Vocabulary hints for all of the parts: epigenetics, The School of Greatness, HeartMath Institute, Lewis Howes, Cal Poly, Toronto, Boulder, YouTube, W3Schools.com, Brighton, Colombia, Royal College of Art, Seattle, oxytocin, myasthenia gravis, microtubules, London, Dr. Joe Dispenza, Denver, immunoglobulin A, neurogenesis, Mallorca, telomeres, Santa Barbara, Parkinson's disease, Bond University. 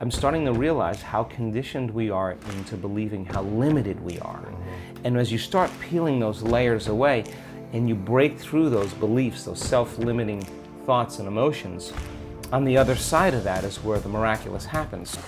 I'm starting to realize how conditioned we are into believing how limited we are. And as you start peeling those layers away and you break through those beliefs, those self-limiting thoughts and emotions, on the other side of that is where the miraculous happens.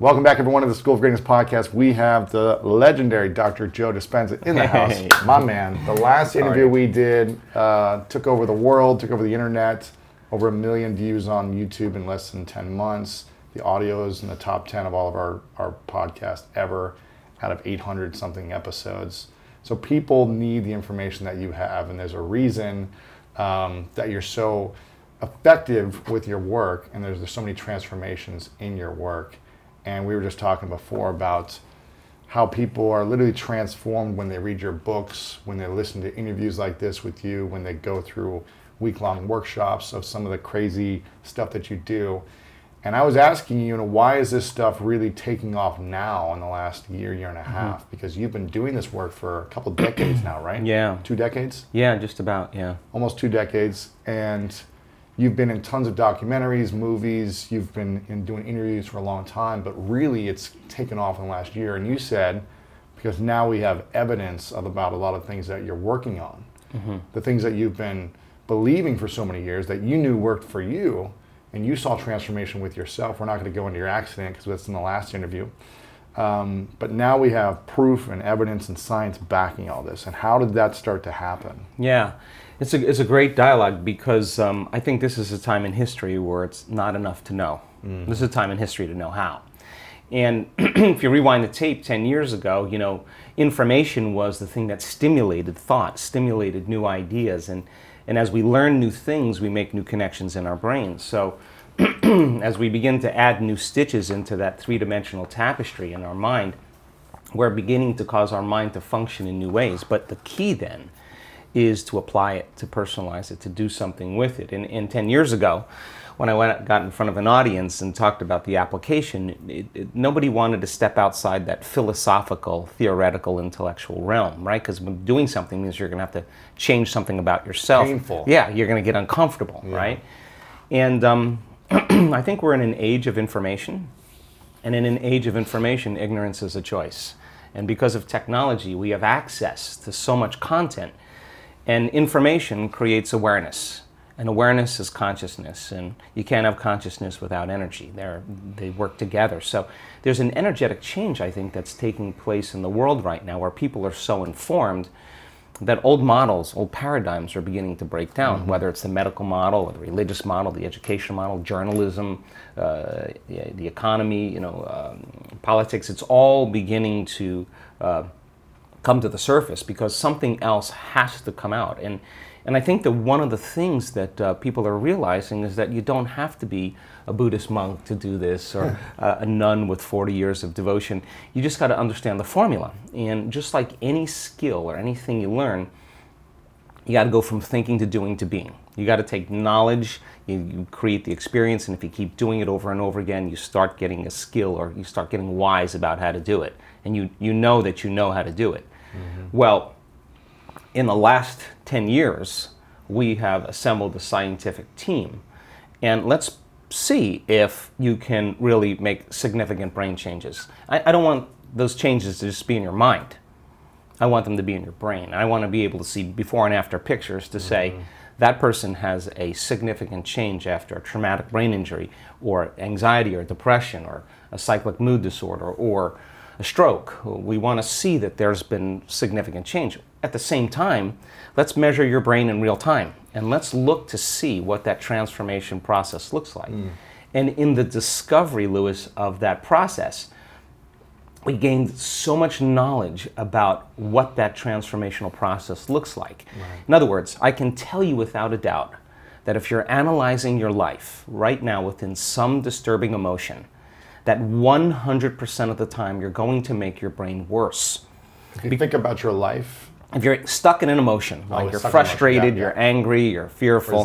Welcome back, everyone, to the School of Greatness podcast. We have the legendary Dr. Joe Dispenza in the house. My man. The last interview we did took over the world, took over the internet. Over 1 million views on YouTube in less than 10 months. The audio is in the top 10 of all of our podcasts ever, out of 800-something episodes. So people need the information that you have, and there's a reason that you're so effective with your work, and there's so many transformations in your work. And we were just talking before about how people are literally transformed when they read your books, when they listen to interviews like this with you, when they go through week-long workshops of some of the crazy stuff that you do. And I was asking you, why is this stuff really taking off now in the last year, year and a half? Because you've been doing this work for a couple decades now, right? Yeah. 2 decades? Yeah, just about, yeah. Almost 2 decades. And you've been in tons of documentaries, movies, you've been doing interviews for a long time, but really it's taken off in the last year. And you said, because now we have evidence about a lot of things that you're working on, the things that you've been believing for so many years that you knew worked for you, and you saw transformation with yourself. We're not going to go into your accident because that's in the last interview. But now we have proof and evidence and science backing all this. And how did that start to happen? Yeah, it's a great dialogue because I think this is a time in history where it's not enough to know. This is a time in history to know how. And if you rewind the tape 10 years ago, information was the thing that stimulated thought, stimulated new ideas. And as we learn new things, we make new connections in our brains. So as we begin to add new stitches into that three-dimensional tapestry in our mind, we're beginning to cause our mind to function in new ways. But the key then is to apply it, to personalize it, to do something with it. And 10 years ago, when I got in front of an audience and talked about the application, nobody wanted to step outside that philosophical, theoretical, intellectual realm, right? Because doing something means you're going to have to change something about yourself. Painful. Yeah, you're going to get uncomfortable, right? And I think we're in an age of information. And in an age of information, ignorance is a choice. And because of technology, we have access to so much content. And information creates awareness. And awareness is consciousness, and you can't have consciousness without energy. They work together. So there's an energetic change, I think, that's taking place in the world right now, where people are so informed that old models, old paradigms are beginning to break down, whether it's the medical model, or the religious model, the educational model, journalism, the economy, politics. It's all beginning to come to the surface because something else has to come out. And I think that one of the things that people are realizing is that you don't have to be a Buddhist monk to do this, or a nun with 40 years of devotion. You just got to understand the formula. And just like any skill or anything you learn, you got to go from thinking to doing to being. You got to take knowledge, you create the experience, and if you keep doing it over and over again, you start getting a skill, or you start getting wise about how to do it. And you know that you know how to do it. Well, in the last 10 years, we have assembled a scientific team. And let's see if you can really make significant brain changes. I don't want those changes to just be in your mind. I want them to be in your brain. I want to be able to see before and after pictures to say, that person has a significant change after a traumatic brain injury, or anxiety, or depression, or a cyclic mood disorder, or a stroke. We want to see that there's been significant change. At the same time, let's measure your brain in real time, and let's look to see what that transformation process looks like. And in the discovery, Lewis, of that process, we gained so much knowledge about what that transformational process looks like. In other words, I can tell you without a doubt that if you're analyzing your life right now within some disturbing emotion, that 100% of the time you're going to make your brain worse. If you think about your life if you're stuck in an emotion, like you're frustrated, you're angry, you're fearful,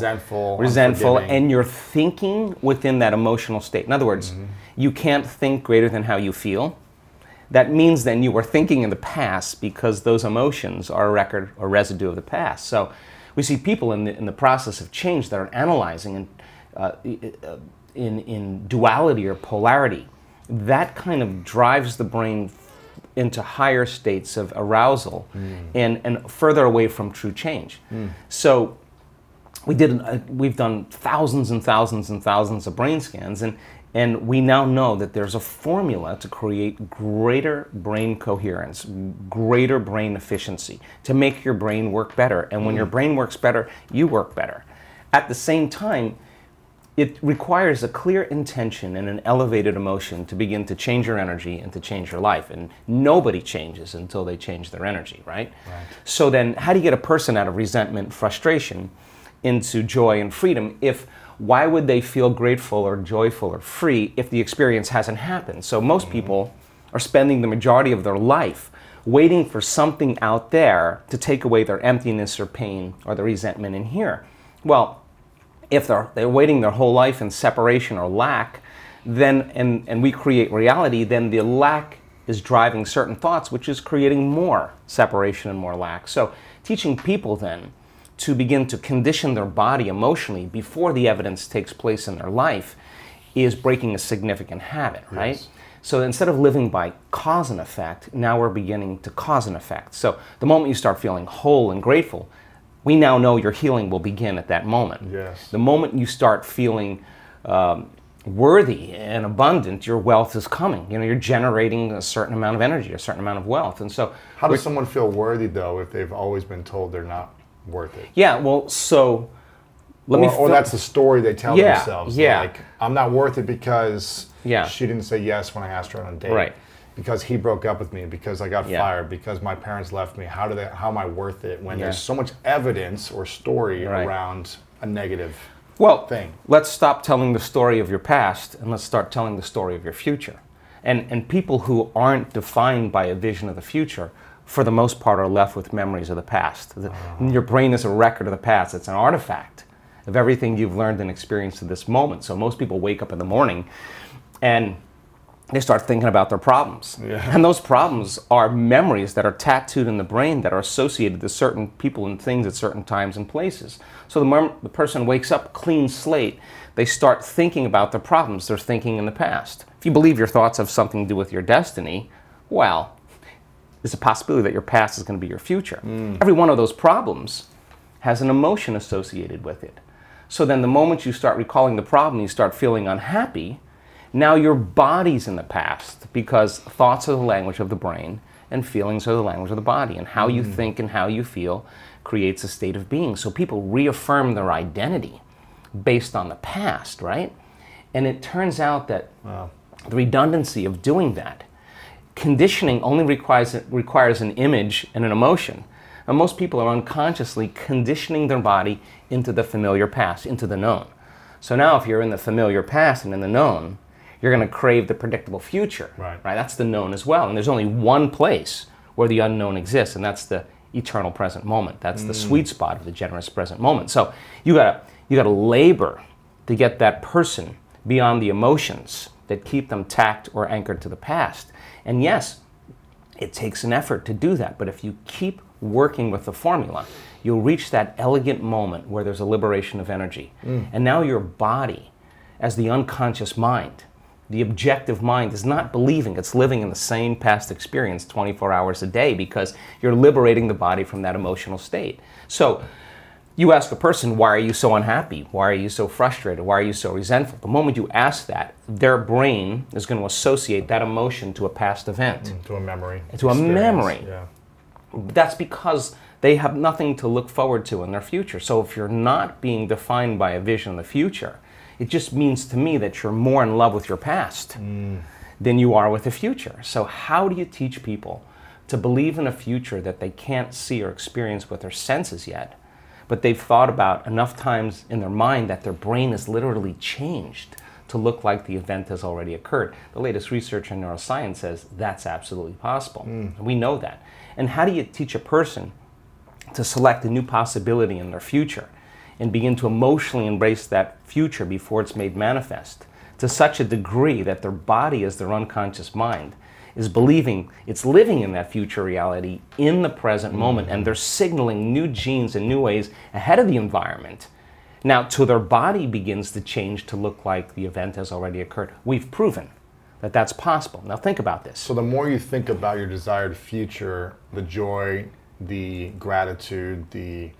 resentful, and you're thinking within that emotional state. In other words, you can't think greater than how you feel. That means then you were thinking in the past because those emotions are a record or residue of the past. So we see people in the process of change that are analyzing and in duality or polarity. That kind of drives the brain into higher states of arousal and further away from true change. So we've done thousands and thousands and thousands of brain scans, and we now know that there's a formula to create greater brain coherence, greater brain efficiency, to make your brain work better. And when your brain works better, you work better. At the same time, it requires a clear intention and an elevated emotion to begin to change your energy and to change your life. And nobody changes until they change their energy, right? So then how do you get a person out of resentment, frustration, into joy and freedom? Why would they feel grateful or joyful or free if the experience hasn't happened? So most people are spending the majority of their life waiting for something out there to take away their emptiness or pain or the resentment in here. Well, if they're waiting their whole life in separation or lack, then and we create reality, then the lack is driving certain thoughts, which is creating more separation and more lack. So teaching people then to begin to condition their body emotionally before the evidence takes place in their life is breaking a significant habit, right? Yes. So instead of living by cause and effect, now we're beginning to cause and effect. So the moment you start feeling whole and grateful, we now know your healing will begin at that moment. Yes. The moment you start feeling worthy and abundant, your wealth is coming. You know, you're generating a certain amount of energy, a certain amount of wealth. And so, how does someone feel worthy though if they've always been told they're not worth it? Yeah. Well, so or that's the story they tell themselves. Yeah. Like, I'm not worth it because she didn't say yes when I asked her on a date. Right. Because he broke up with me, because I got fired, because my parents left me. How am I worth it when there's so much evidence or story around a negative thing? Let's stop telling the story of your past and let's start telling the story of your future. And people who aren't defined by a vision of the future, for the most part, are left with memories of the past. Your brain is a record of the past. It's an artifact of everything you've learned and experienced to this moment. So most people wake up in the morning and they start thinking about their problems. And those problems are memories that are tattooed in the brain that are associated to certain people and things at certain times and places. So the person wakes up, clean slate, they start thinking about the problems they're thinking in the past. If you believe your thoughts have something to do with your destiny, well, there's a possibility that your past is going to be your future. Every one of those problems has an emotion associated with it. So then the moment you start recalling the problem, you start feeling unhappy. Now your body's in the past, because thoughts are the language of the brain and feelings are the language of the body, and how you think and how you feel creates a state of being. So people reaffirm their identity based on the past, right? And it turns out that the redundancy of doing that, conditioning only requires an image and an emotion. And most people are unconsciously conditioning their body into the familiar past, into the known. So now if you're in the familiar past and in the known, you're going to crave the predictable future, right? That's the known as well. And there's only one place where the unknown exists, and that's the eternal present moment. That's the sweet spot of the generous present moment. So you gotta labor to get that person beyond the emotions that keep them tacked or anchored to the past. And yes, it takes an effort to do that, but if you keep working with the formula, you'll reach that elegant moment where there's a liberation of energy. And now your body, as the unconscious mind, the objective mind, is not believing, it's living in the same past experience 24 hours a day, because you're liberating the body from that emotional state. So you ask a person, why are you so unhappy? Why are you so frustrated? Why are you so resentful? The moment you ask that, their brain is going to associate that emotion to a past event. To a memory. To a memory. Yeah. That's because they have nothing to look forward to in their future. So if you're not being defined by a vision of the future, it just means to me that you're more in love with your past than you are with the future. So how do you teach people to believe in a future that they can't see or experience with their senses yet, but they've thought about enough times in their mind that their brain is literally changed to look like the event has already occurred? The latest research in neuroscience says that's absolutely possible. We know that. And how do you teach a person to select a new possibility in their future and begin to emotionally embrace that future before it's made manifest, to such a degree that their body, as their unconscious mind, is believing it's living in that future reality in the present moment, and they're signaling new genes and new ways ahead of the environment. Now, till their body begins to change to look like the event has already occurred, we've proven that that's possible. Now think about this. So the more you think about your desired future, the joy, the gratitude, the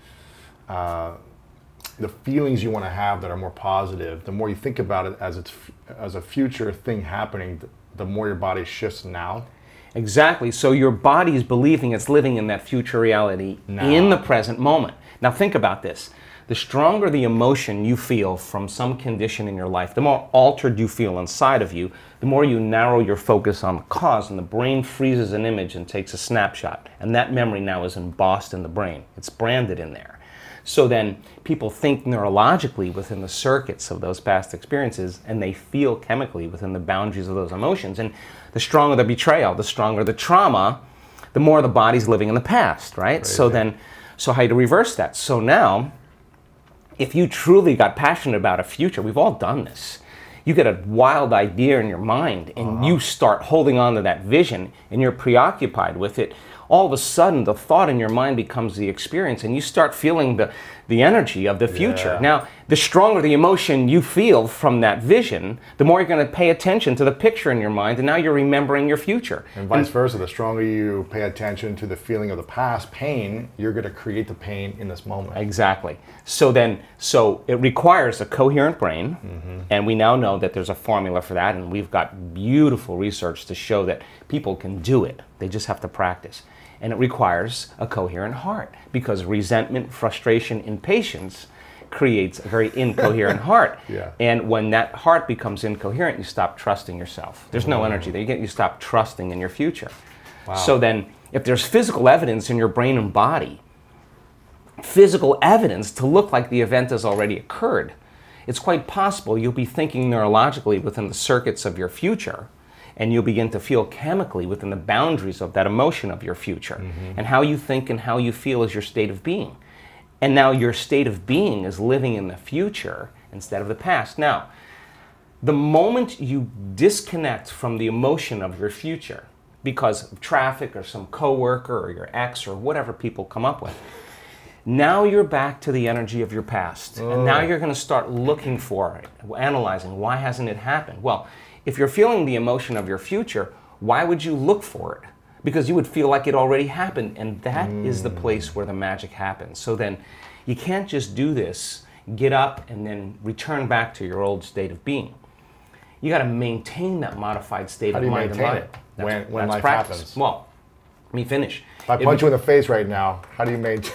feelings you want to have that are more positive, the more you think about it as it's as a future thing happening, the more your body shifts now. Exactly. So your body's believing it's living in that future reality now, in the present moment. Now think about this. The stronger the emotion you feel from some condition in your life, the more altered you feel inside of you, the more you narrow your focus on the cause, and the brain freezes an image and takes a snapshot. And that memory now is embossed in the brain. It's branded in there. So then people think neurologically within the circuits of those past experiences, and they feel chemically within the boundaries of those emotions. And the stronger the betrayal, the stronger the trauma, the more the body's living in the past, right? Crazy. So then, so how do you reverse that? So now, if you truly got passionate about a future, we've all done this, you get a wild idea in your mind and you start holding on to that vision and you're preoccupied with it, all of a sudden the thought in your mind becomes the experience and you start feeling the energy of the future. Yeah. Now, the stronger the emotion you feel from that vision, the more you're going to pay attention to the picture in your mind, and now you're remembering your future. And vice versa, the stronger you pay attention to the feeling of the past pain, you're going to create the pain in this moment. Exactly. So then, so it requires a coherent brain, and we now know that there's a formula for that, and we've got beautiful research to show that people can do it. They just have to practice. And it requires a coherent heart, because resentment, frustration, impatience creates a very incoherent heart. Yeah. And when that heart becomes incoherent, you stop trusting yourself. There's no energy there. You stop trusting in your future. Wow. So then, if there's physical evidence in your brain and body, physical evidence to look like the event has already occurred, it's quite possible you'll be thinking neurologically within the circuits of your future, and you'll begin to feel chemically within the boundaries of that emotion of your future. And how you think and how you feel is your state of being. And now your state of being is living in the future instead of the past. Now, the moment you disconnect from the emotion of your future because of traffic or some coworker or your ex or whatever people come up with, now you're back to the energy of your past. And now you're going to start looking for it, analyzing, why hasn't it happened? Well, if you're feeling the emotion of your future, why would you look for it? Because you would feel like it already happened, and that is the place where the magic happens. So then you can't just do this, get up, and then return back to your old state of being. You got to maintain that modified state of mind. How do you maintain it? When life happens. Well, let me finish. If I punch you in the face right now, how do you maintain?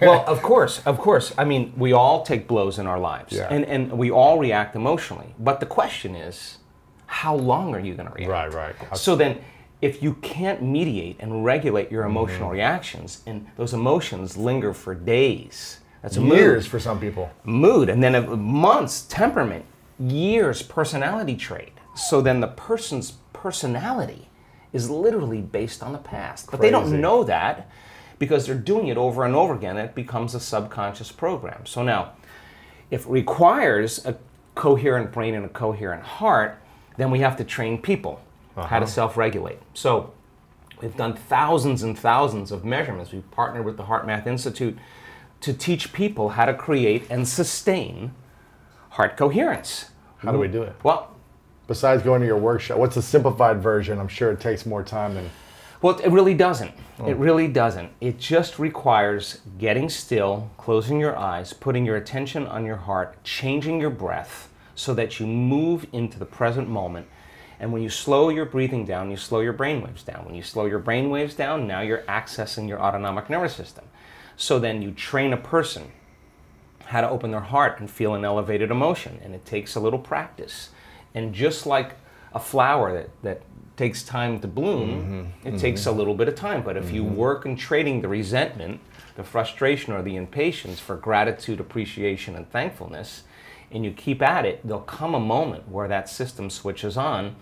Well, of course, of course. I mean, we all take blows in our lives, and we all react emotionally. But the question is, how long are you going to react? Right, right. So then, if you can't mediate and regulate your emotional reactions, and those emotions linger for days, that's years for some people. Mood, and then months, temperament, years, personality trait. So then the person's personality is literally based on the past. But they don't know that because they're doing it over and over again. It becomes a subconscious program. So now, if it requires a coherent brain and a coherent heart, then we have to train people how to self-regulate. So we've done thousands and thousands of measurements. We've partnered with the HeartMath Institute to teach people how to create and sustain heart coherence. How do we do it? Well, besides going to your workshop, what's the simplified version? I'm sure it takes more time than... Well, it really doesn't. It really doesn't. It just requires getting still, closing your eyes, putting your attention on your heart, changing your breath, so that you move into the present moment. And when you slow your breathing down, you slow your brainwaves down. When you slow your brainwaves down, now you're accessing your autonomic nervous system. So then you train a person how to open their heart and feel an elevated emotion. And it takes a little practice. And just like a flower that takes time to bloom, it takes a little bit of time. But if you work in trading the resentment, the frustration, or the impatience for gratitude, appreciation, and thankfulness, and you keep at it, there'll come a moment where that system switches on,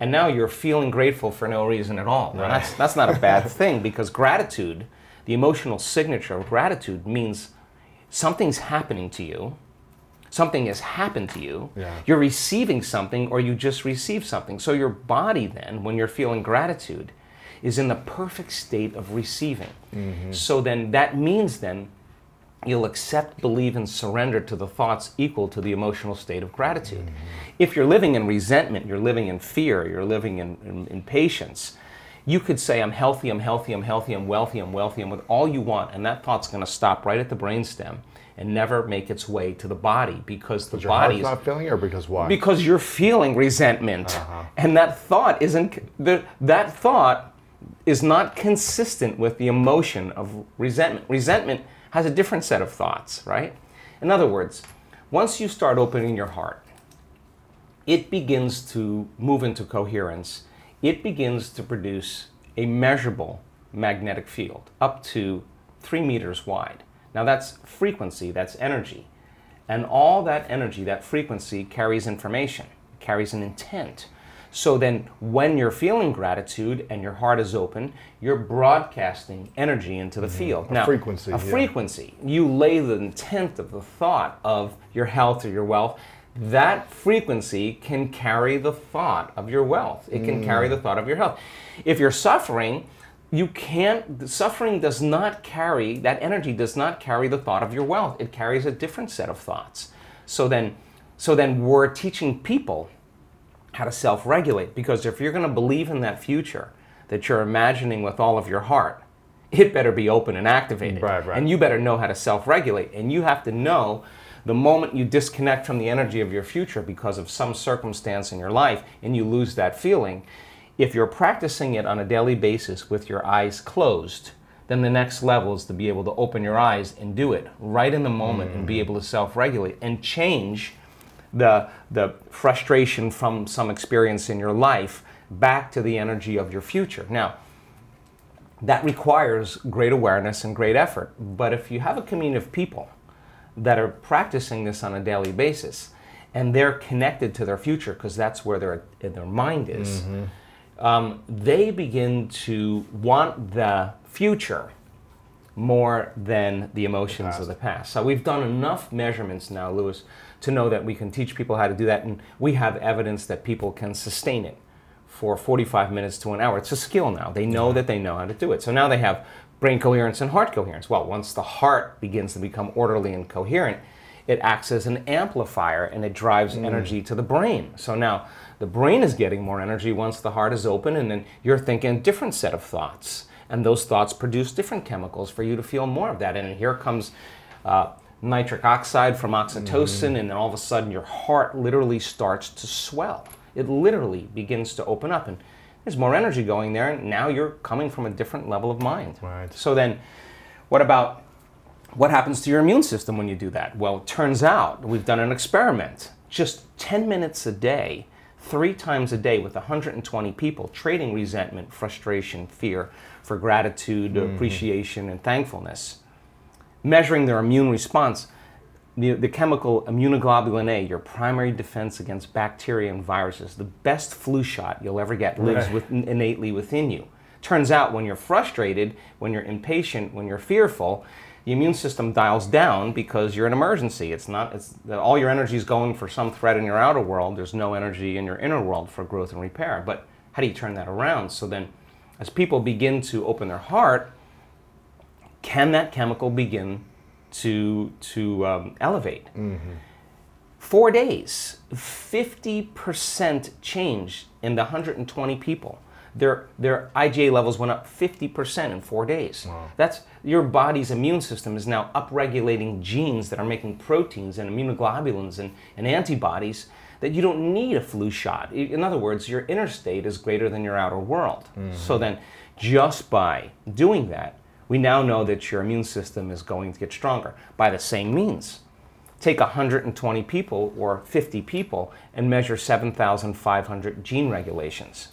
and now you're feeling grateful for no reason at all. Right. Now that's not a bad thing, because gratitude The emotional signature of gratitude means something's happening to you, something has happened to you, you're receiving something, or you just received something. So your body then, when you're feeling gratitude, is in the perfect state of receiving. Mm-hmm. So then that means then you'll accept, believe, and surrender to the thoughts equal to the emotional state of gratitude. Mm-hmm. If you're living in resentment, you're living in fear, you're living in impatience, you could say, I'm healthy, I'm healthy, I'm healthy, I'm wealthy, I'm wealthy, I'm with all you want, and that thought's gonna stop right at the brainstem and never make its way to the body, because the body is not feeling, or because why? Because you're feeling resentment, and that thought isn't, that thought is not consistent with the emotion of resentment. Resentment has a different set of thoughts, right? In other words, once you start opening your heart, it begins to move into coherence. It begins to produce a measurable magnetic field up to 3 meters wide. Now that's frequency, that's energy. And all that energy, that frequency, carries information, carries an intent. So then when you're feeling gratitude and your heart is open, you're broadcasting energy into the field. Now, frequency. A frequency. You lay the intent of the thought of your health or your wealth. That frequency can carry the thought of your wealth. It can carry the thought of your health. If you're suffering, you can't, suffering does not carry, that energy does not carry the thought of your wealth. It carries a different set of thoughts. So then we're teaching people how to self-regulate, because if you're going to believe in that future that you're imagining with all of your heart, it better be open and activated. Right, right. And you better know how to self-regulate, and you have to know the moment you disconnect from the energy of your future because of some circumstance in your life and you lose that feeling, if you're practicing it on a daily basis with your eyes closed, then the next level is to be able to open your eyes and do it right in the moment and be able to self-regulate and change the frustration from some experience in your life back to the energy of your future. Now, that requires great awareness and great effort, but if you have a community of people that are practicing this on a daily basis, and they're connected to their future because that's where their mind is, they begin to want the future more than the emotions of the past. So we've done enough measurements now, Lewis, to know that we can teach people how to do that, and we have evidence that people can sustain it for 45 minutes to an hour. It's a skill now. They know that they know how to do it. So now they have brain coherence and heart coherence. Well, once the heart begins to become orderly and coherent, it acts as an amplifier and it drives energy to the brain. So now the brain is getting more energy once the heart is open, and then you're thinking a different set of thoughts. And those thoughts produce different chemicals for you to feel more of that. And here comes nitric oxide from oxytocin, and then all of a sudden your heart literally starts to swell. It literally begins to open up. And there's more energy going there, and now you're coming from a different level of mind. Right. So then, what happens to your immune system when you do that? Well, it turns out, we've done an experiment, just 10 minutes a day, 3 times a day with 120 people, trading resentment, frustration, fear for gratitude, appreciation, and thankfulness, measuring their immune response. The chemical immunoglobulin A, your primary defense against bacteria and viruses, the best flu shot you'll ever get, lives innately within you. Turns out when you're frustrated, when you're impatient, when you're fearful, the immune system dials down because you're in emergency. All your energy is going for some threat in your outer world. There's no energy in your inner world for growth and repair. But how do you turn that around? So then, as people begin to open their heart, can that chemical begin to elevate? 4 days, 50% change in the 120 people. Their IgA levels went up 50% in 4 days. Wow. That's, your body's immune system is now upregulating genes that are making proteins and immunoglobulins and antibodies that you don't need a flu shot. In other words, your inner state is greater than your outer world. So then, just by doing that, we now know that your immune system is going to get stronger. By the same means, take 120 people or 50 people and measure 7,500 gene regulations.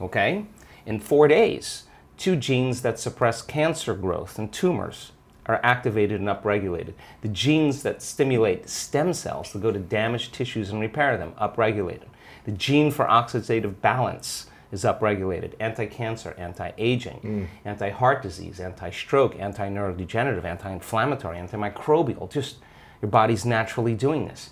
Okay? In 4 days, 2 genes that suppress cancer growth and tumors are activated and upregulated. The genes that stimulate stem cells to go to damaged tissues and repair them, upregulated. The gene for oxidative balance is upregulated. Anti-cancer, anti-aging, anti-heart disease, anti-stroke, anti-neurodegenerative, anti-inflammatory, antimicrobial. Just your body's naturally doing this.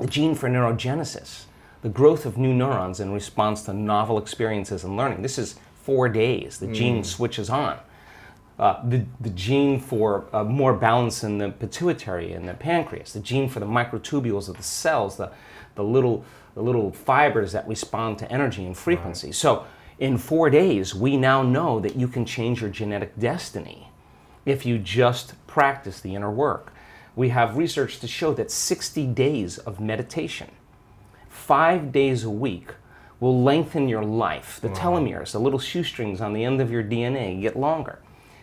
The gene for neurogenesis, the growth of new neurons in response to novel experiences and learning. This is 4 days. The gene switches on. The gene for more balance in the pituitary and the pancreas, the gene for the microtubules of the cells, the little fibers that respond to energy and frequency. Right. So in 4 days, we now know that you can change your genetic destiny if you just practice the inner work. We have research to show that 60 days of meditation, 5 days a week, will lengthen your life. The telomeres, the little shoestrings on the end of your DNA, get longer.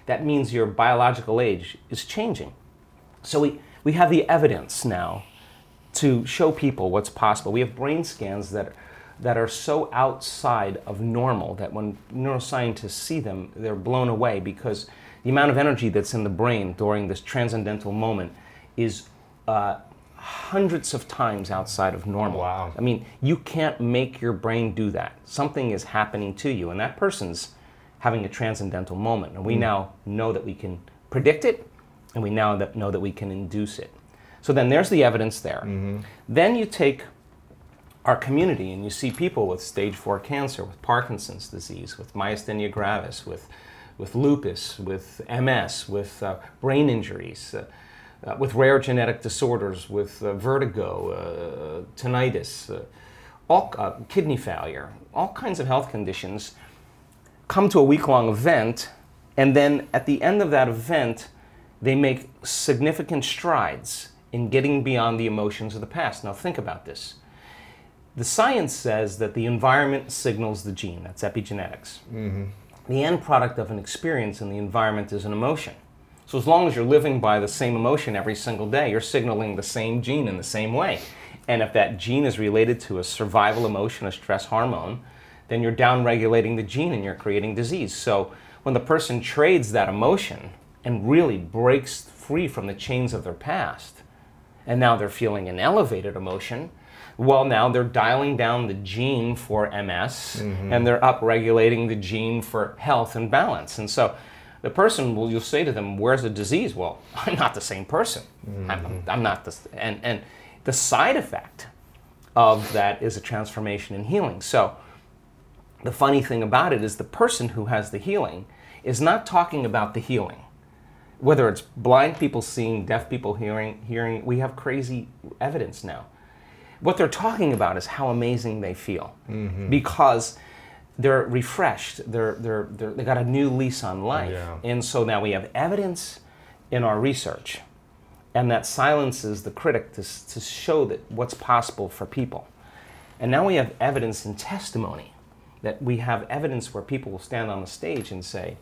That means your biological age is changing. So we have the evidence now to show people what's possible. We have brain scans that are so outside of normal that when neuroscientists see them, they're blown away, because the amount of energy that's in the brain during this transcendental moment is hundreds of times outside of normal. Wow. I mean, you can't make your brain do that. Something is happening to you, and that person's having a transcendental moment. And we now know that we can predict it, and we now know that we can induce it. So then there's the evidence there. Then you take our community and you see people with stage 4 cancer, with Parkinson's disease, with myasthenia gravis, with lupus, with MS, with brain injuries, with rare genetic disorders, with vertigo, tinnitus, kidney failure, all kinds of health conditions, come to a week-long event, and then at the end of that event, they make significant strides in getting beyond the emotions of the past. Now think about this. The science says that the environment signals the gene. That's epigenetics. The end product of an experience in the environment is an emotion. So as long as you're living by the same emotion every single day, you're signaling the same gene in the same way. And if that gene is related to a survival emotion, a stress hormone, then you're down-regulating the gene and you're creating disease. So when the person trades that emotion and really breaks free from the chains of their past, and now they're feeling an elevated emotion, well, now they're dialing down the gene for MS and they're up-regulating the gene for health and balance. And so the person, well, you'll say to them, where's the disease? Well, I'm not the same person. I'm not the... And the side effect of that is a transformation and healing. So the funny thing about it is the person who has the healing is not talking about the healing. Whether it's blind people seeing, deaf people hearing, we have crazy evidence now. What they're talking about is how amazing they feel because they're refreshed, they got a new lease on life. And so now we have evidence in our research, and that silences the critic to show that what's possible for people. And now we have evidence and testimony. That we have evidence where people will stand on the stage and say,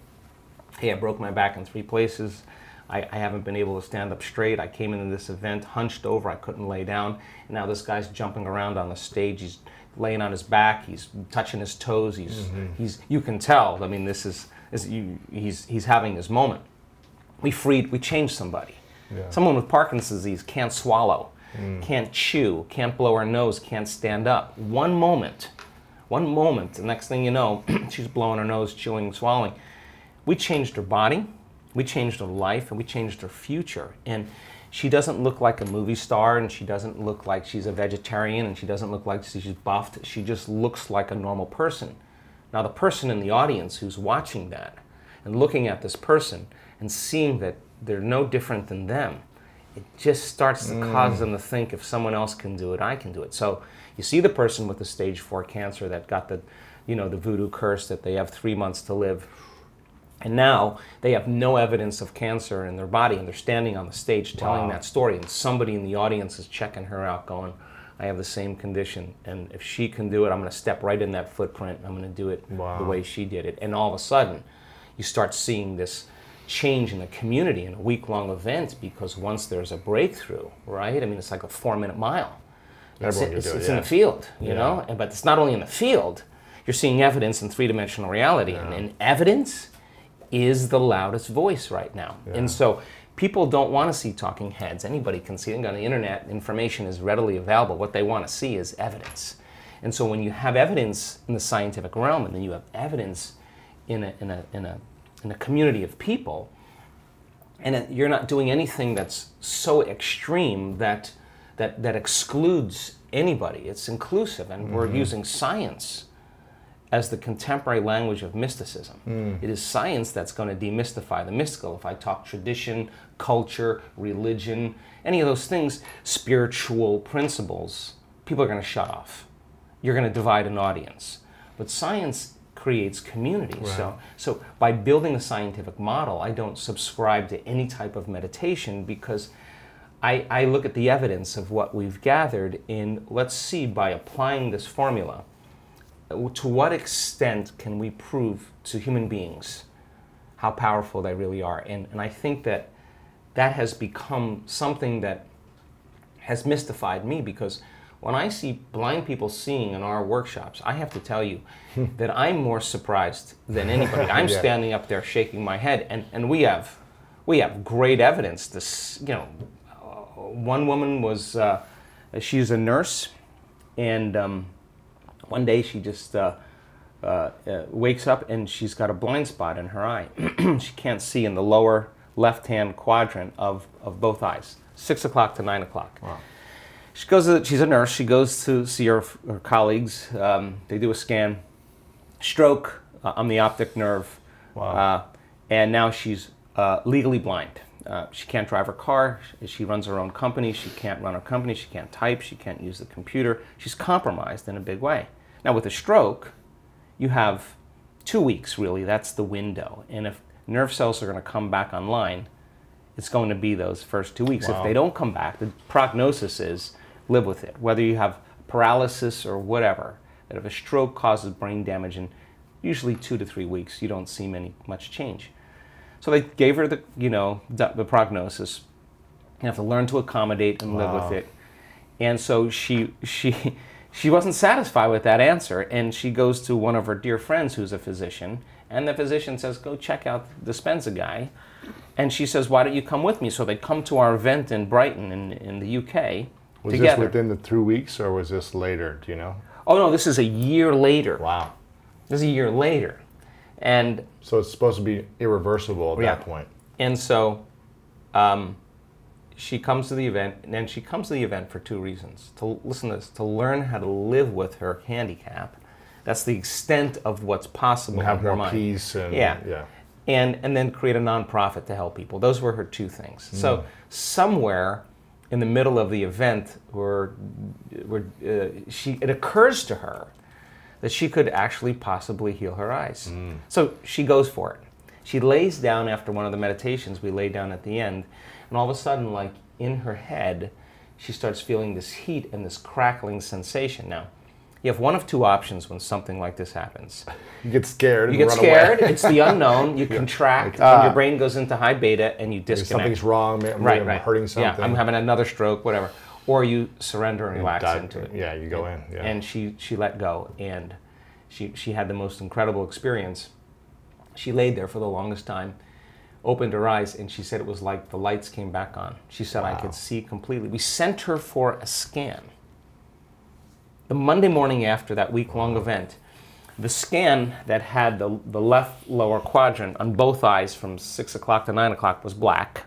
hey, I broke my back in 3 places. I haven't been able to stand up straight. I came into this event hunched over. I couldn't lay down. And now this guy's jumping around on the stage. He's laying on his back. He's touching his toes. You can tell. I mean, he's having his moment. We changed somebody. Someone with Parkinson's disease can't swallow, can't chew, can't blow her nose, can't stand up. One moment, the next thing you know, she's blowing her nose, chewing, swallowing. We changed her body, we changed her life, and we changed her future. And she doesn't look like a movie star, and she doesn't look like she's a vegetarian, and she doesn't look like she's buffed. She just looks like a normal person. Now the person in the audience who's watching that and looking at this person and seeing that they're no different than them, it just starts to cause them to think, if someone else can do it, I can do it. So you see the person with the stage 4 cancer that got the, you know, the voodoo curse that they have 3 months to live, and now they have no evidence of cancer in their body, and they're standing on the stage telling that story, and somebody in the audience is checking her out going, I have the same condition, and if she can do it, I'm going to step right in that footprint, and I'm going to do it the way she did it. And all of a sudden, you start seeing this change in the community in a week-long event, because once there's a breakthrough, right? I mean, it's like a 4-minute mile. It's in the field, you know? But it's not only in the field. You're seeing evidence in 3-dimensional reality. And evidence is the loudest voice right now. And so people don't want to see talking heads. Anybody can see it. On the internet, information is readily available. What they want to see is evidence. And so when you have evidence in the scientific realm, and then you have evidence in a community of people, and you're not doing anything that's so extreme that excludes anybody. It's inclusive, and we're using science as the contemporary language of mysticism. It is science that's going to demystify the mystical. If I talk tradition, culture, religion, any of those things, spiritual principles, people are going to shut off. You're going to divide an audience. But science creates community. Right. So by building a scientific model, I don't subscribe to any type of meditation, because I look at the evidence of what we've gathered in, let's see, by applying this formula, to what extent can we prove to human beings how powerful they really are? And I think that has become something that has mystified me, because when I see blind people seeing in our workshops, I have to tell you that I'm more surprised than anybody. I'm standing up there shaking my head, and we have great evidence. This, you know, one woman was, she's a nurse, and one day she just wakes up and she's got a blind spot in her eye. She can't see in the lower left-hand quadrant of both eyes, 6 o'clock to 9 o'clock. Wow. She goes to, she's a nurse, she goes to see her colleagues, they do a scan, stroke on the optic nerve, wow. And now she's legally blind. She can't drive her car, she runs her own company, she can't run her company, she can't type, she can't use the computer. She's compromised in a big way. Now with a stroke, you have 2 weeks really, that's the window. And if nerve cells are going to come back online, it's going to be those first 2 weeks. Wow. If they don't come back, the prognosis is live with it. Whether you have paralysis or whatever, that if a stroke causes brain damage in usually 2 to 3 weeks, you don't see much change. So they gave her the, you know, the prognosis. You have to learn to accommodate and live with it. And so she wasn't satisfied with that answer, and she goes to one of her dear friends who's a physician, and the physician says, go check out the Dispenza guy. And she says, why don't you come with me? So they come to our event in Brighton in the UK was together. Was this within the 3 weeks, or was this later, do you know? Oh no, this is a year later. Wow. This is a year later. And so it's supposed to be irreversible at that point. And so she comes to the event, and then she comes to the event for 2 reasons. To listen to this, to learn how to live with her handicap. That's the extent of what's possible in her mind. Have more peace and and then create a nonprofit to help people. Those were her 2 things. So somewhere in the middle of the event, it occurs to her that she could actually possibly heal her eyes. So she goes for it. She lays down after one of the meditations, we lay down at the end, and all of a sudden, like in her head, she starts feeling this heat and this crackling sensation. Now, you have one of 2 options when something like this happens. You get scared and run away. You get scared, it's the unknown, you contract, and your brain goes into high beta and you disconnect. Something's wrong, I'm hurting something. Yeah, I'm having another stroke, whatever. Or you surrender and relax into it. Yeah, you go in. Yeah. And she let go, and she had the most incredible experience. She laid there for the longest time, opened her eyes, and she said it was like the lights came back on. She said, wow. I could see completely. We sent her for a scan. The Monday morning after that week-long event, the scan that had the left lower quadrant on both eyes from 6 o'clock to 9 o'clock was black.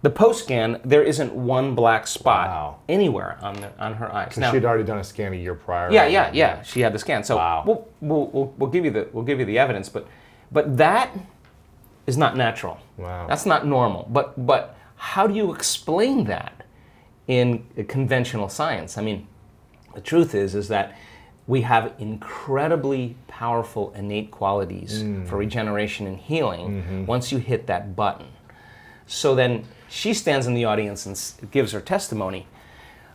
The post-scan, there isn't one black spot anywhere on her eyes. Now, she'd already done a scan a year prior. Yeah. She had the scan. So we'll give you the evidence, but that is not natural. Wow. That's not normal. But how do you explain that in conventional science? I mean, the truth is that we have incredibly powerful innate qualities for regeneration and healing once you hit that button. So then she stands in the audience and gives her testimony.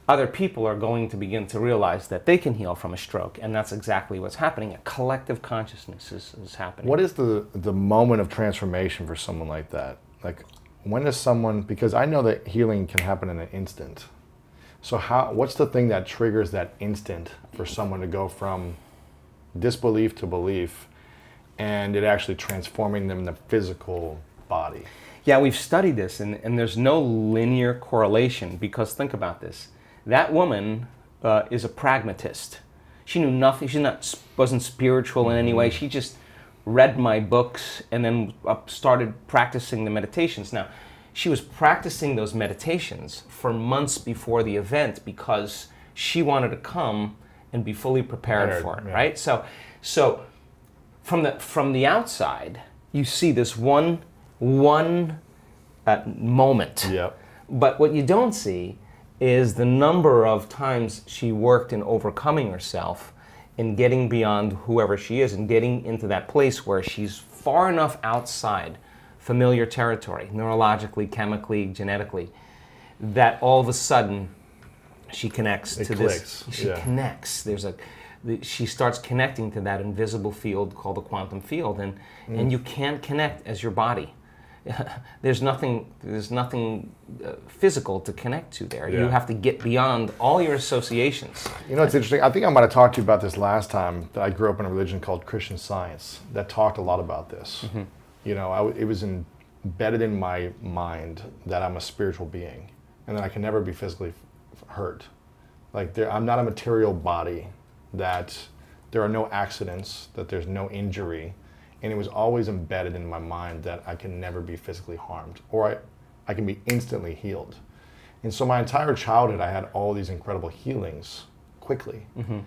Other people are going to begin to realize that they can heal from a stroke, and that's exactly what's happening. A collective consciousness is happening. What is the moment of transformation for someone like that? Like, when does someone, because I know that healing can happen in an instant. So what's the thing that triggers that instant for someone to go from disbelief to belief, and it actually transforming them in the physical body? Yeah, we've studied this, and there's no linear correlation, because think about this. That woman is a pragmatist. She knew nothing. She wasn't spiritual in any way. She just read my books and then started practicing the meditations. Now, she was practicing those meditations for months before the event because she wanted to come and be fully prepared for it, yeah. Right? So from the outside, you see this one moment. Yep. But what you don't see is the number of times she worked in overcoming herself and getting beyond whoever she is and getting into that place where she's far enough outside familiar territory, neurologically, chemically, genetically, that all of a sudden she connects to this. She connects. She starts connecting to that invisible field called the quantum field, and you can't connect as your body. There's nothing physical to connect to there. Yeah. You have to get beyond all your associations. You know, it's interesting. I think I might have talked to you about this last time. That I grew up in a religion called Christian Science that talked a lot about this. Mm-hmm. You know, it was embedded in my mind that I'm a spiritual being and that I can never be physically hurt. Like I'm not a material body. That there are no accidents. That there's no injury. And it was always embedded in my mind that I can never be physically harmed, or I can be instantly healed. And so my entire childhood, I had all these incredible healings quickly. Mm-hmm.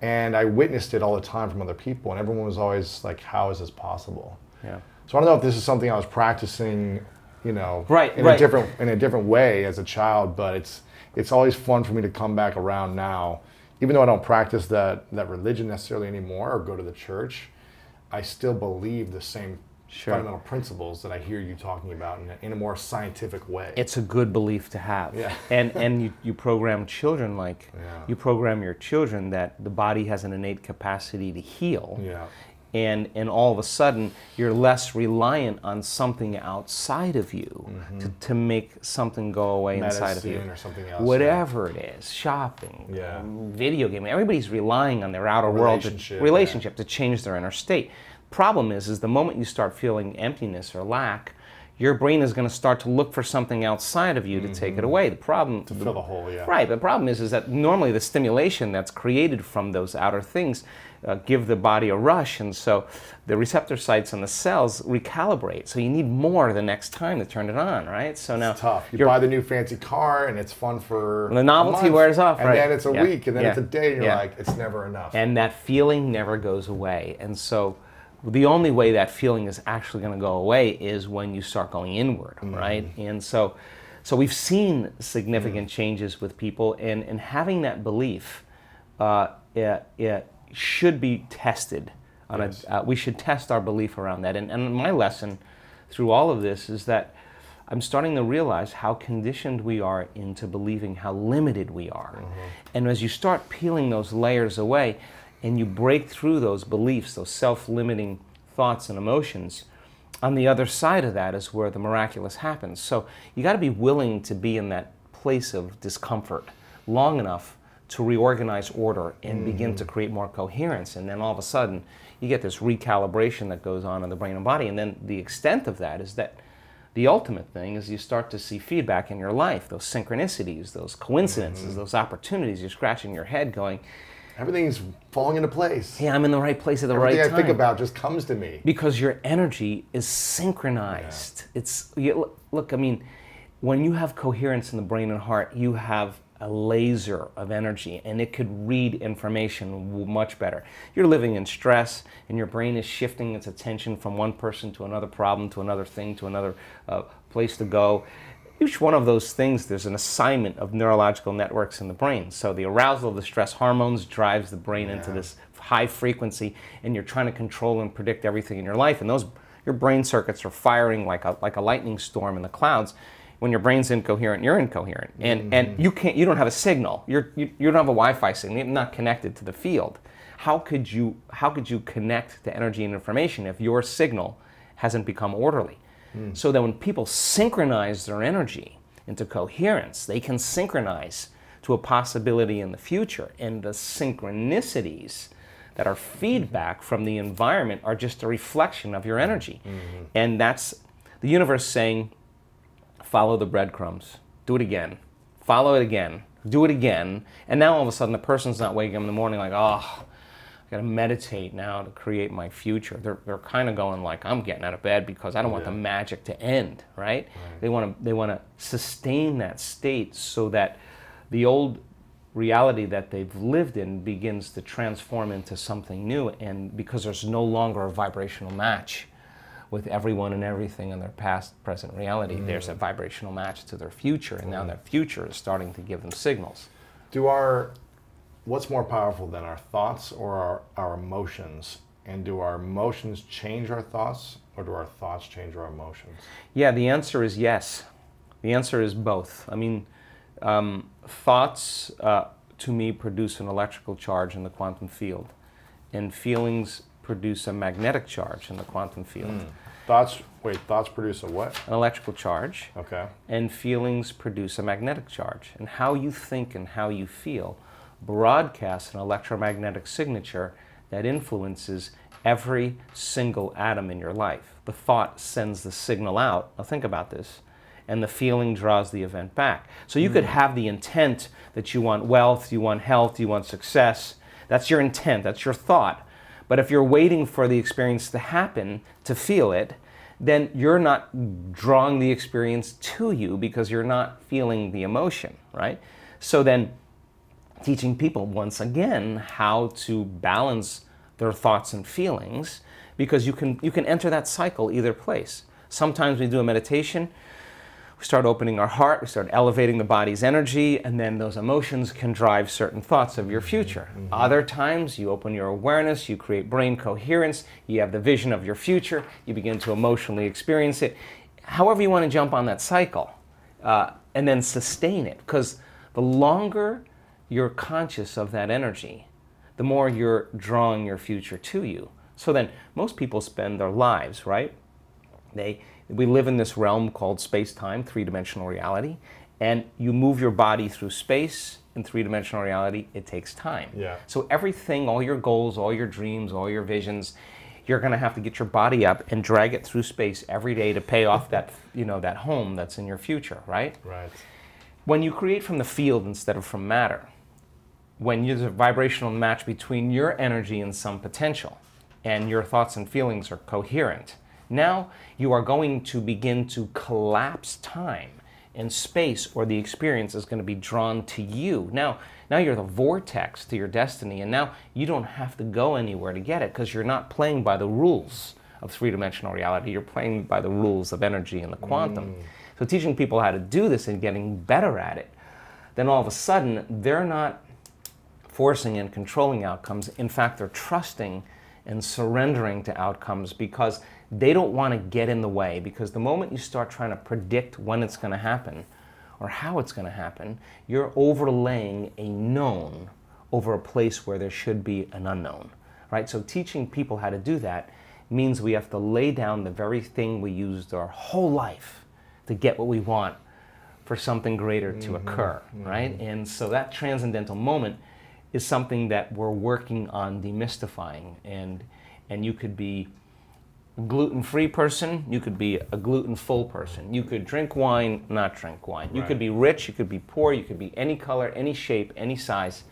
And I witnessed it all the time from other people, and everyone was always like, how is this possible? Yeah. So I don't know if this is something I was practicing, you know, in a different way as a child, but it's always fun for me to come back around now. Even though I don't practice that religion necessarily anymore or go to the church, I still believe the same fundamental principles that I hear you talking about in a more scientific way. It's a good belief to have. Yeah. And you program children you program your children that the body has an innate capacity to heal. Yeah. And all of a sudden, you're less reliant on something outside of you to make something go away. Medicine inside of you. Or something else. Whatever it is, shopping, video gaming, everybody's relying on their outer world, relationship to change their inner state. Problem is the moment you start feeling emptiness or lack, your brain is going to start to look for something outside of you to take it away. To fill the hole, yeah. Right. The problem is that normally the stimulation that's created from those outer things give the body a rush, and so the receptor sites on the cells recalibrate. So you need more the next time to turn it on, right? So now it's tough. You buy the new fancy car, and it's fun for the novelty month, wears off, and then it's a week, and then it's a day, and you're like, it's never enough. And that feeling never goes away, and so. The only way that feeling is actually going to go away is when you start going inward, right? And so we've seen significant changes with people, and having that belief, it should be tested. We should test our belief around that. And my lesson through all of this is that I'm starting to realize how conditioned we are into believing how limited we are. And as you start peeling those layers away, and you break through those beliefs, those self-limiting thoughts and emotions, on the other side of that is where the miraculous happens. So you got to be willing to be in that place of discomfort long enough to reorganize order and begin to create more coherence. And then all of a sudden, you get this recalibration that goes on in the brain and body. And then the extent of that is that the ultimate thing is you start to see feedback in your life, those synchronicities, those coincidences, those opportunities. You're scratching your head going, everything's falling into place. Yeah, I'm in the right place at the right time. Everything I think about just comes to me. Because your energy is synchronized. Yeah. Look, I mean, when you have coherence in the brain and heart, you have a laser of energy, and it could read information much better. You're living in stress, and your brain is shifting its attention from one person to another problem, to another thing, to another place to go. Each one of those things, there's an assignment of neurological networks in the brain. So the arousal of the stress hormones drives the brain into this high frequency, and you're trying to control and predict everything in your life. And your brain circuits are firing like a lightning storm in the clouds. When your brain's incoherent, you're incoherent, and you don't have a signal. You don't have a Wi-Fi signal. You're not connected to the field. How could you connect to energy and information if your signal hasn't become orderly? So that when people synchronize their energy into coherence, they can synchronize to a possibility in the future. And the synchronicities that are feedback from the environment are just a reflection of your energy. And that's the universe saying, follow the breadcrumbs, do it again, follow it again, do it again. And now all of a sudden the person's not waking up in the morning like, oh, I gotta meditate now to create my future. They're kind of going like, I'm getting out of bed because I don't want the magic to end, right? They want to sustain that state so that the old reality that they've lived in begins to transform into something new, and because there's no longer a vibrational match with everyone and everything in their past, present reality, there's a vibrational match to their future, and now their future is starting to give them signals. What's more powerful than our thoughts or our emotions? And do our emotions change our thoughts, or do our thoughts change our emotions? Yeah, the answer is yes. The answer is both. I mean, thoughts, to me, produce an electrical charge in the quantum field, and feelings produce a magnetic charge in the quantum field. Thoughts produce a what? An electrical charge. Okay. And feelings produce a magnetic charge. And how you think and how you feel broadcasts an electromagnetic signature that influences every single atom in your life. The thought sends the signal out. Now think about this. And the feeling draws the event back. So you could have the intent that you want wealth, you want health, you want success. That's your intent, that's your thought. But if you're waiting for the experience to happen, to feel it, then you're not drawing the experience to you because you're not feeling the emotion, right? So then teaching people once again how to balance their thoughts and feelings, because you can enter that cycle either place. Sometimes we do a meditation, we start opening our heart, we start elevating the body's energy, and then those emotions can drive certain thoughts of your future. Other times, you open your awareness, you create brain coherence, you have the vision of your future, you begin to emotionally experience it. However you want to jump on that cycle, and then sustain it, because the longer you're conscious of that energy, the more you're drawing your future to you. So then, most people spend their lives, right? We live in this realm called space-time, three-dimensional reality, and you move your body through space. In three-dimensional reality, it takes time. Yeah. So everything, all your goals, all your dreams, all your visions, you're going to have to get your body up and drag it through space every day to pay off that, you know, that home that's in your future, right? Right. When you create from the field instead of from matter, when there's a vibrational match between your energy and some potential, and your thoughts and feelings are coherent, now you are going to begin to collapse time and space, or the experience is going to be drawn to you. Now you're the vortex to your destiny, and now you don't have to go anywhere to get it, because you're not playing by the rules of three-dimensional reality. You're playing by the rules of energy and the quantum. So teaching people how to do this and getting better at it, then all of a sudden they're not forcing and controlling outcomes. In fact, they're trusting and surrendering to outcomes, because they don't want to get in the way. Because the moment you start trying to predict when it's going to happen or how it's going to happen, you're overlaying a known over a place where there should be an unknown, right? So teaching people how to do that means we have to lay down the very thing we used our whole life to get what we want for something greater to occur, right? And so that transcendental moment is something that we're working on demystifying. And you could be gluten-free person, you could be a gluten-full person. You could drink wine, not drink wine. You could be rich, you could be poor, you could be any color, any shape, any size.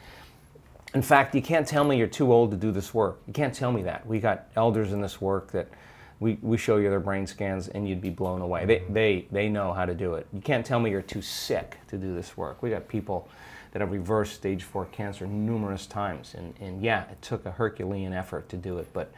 In fact, you can't tell me you're too old to do this work. You can't tell me that. We got elders in this work that we show you their brain scans and you'd be blown away. They know how to do it. You can't tell me you're too sick to do this work. We got people that have reversed stage 4 cancer numerous times. And yeah, it took a Herculean effort to do it, but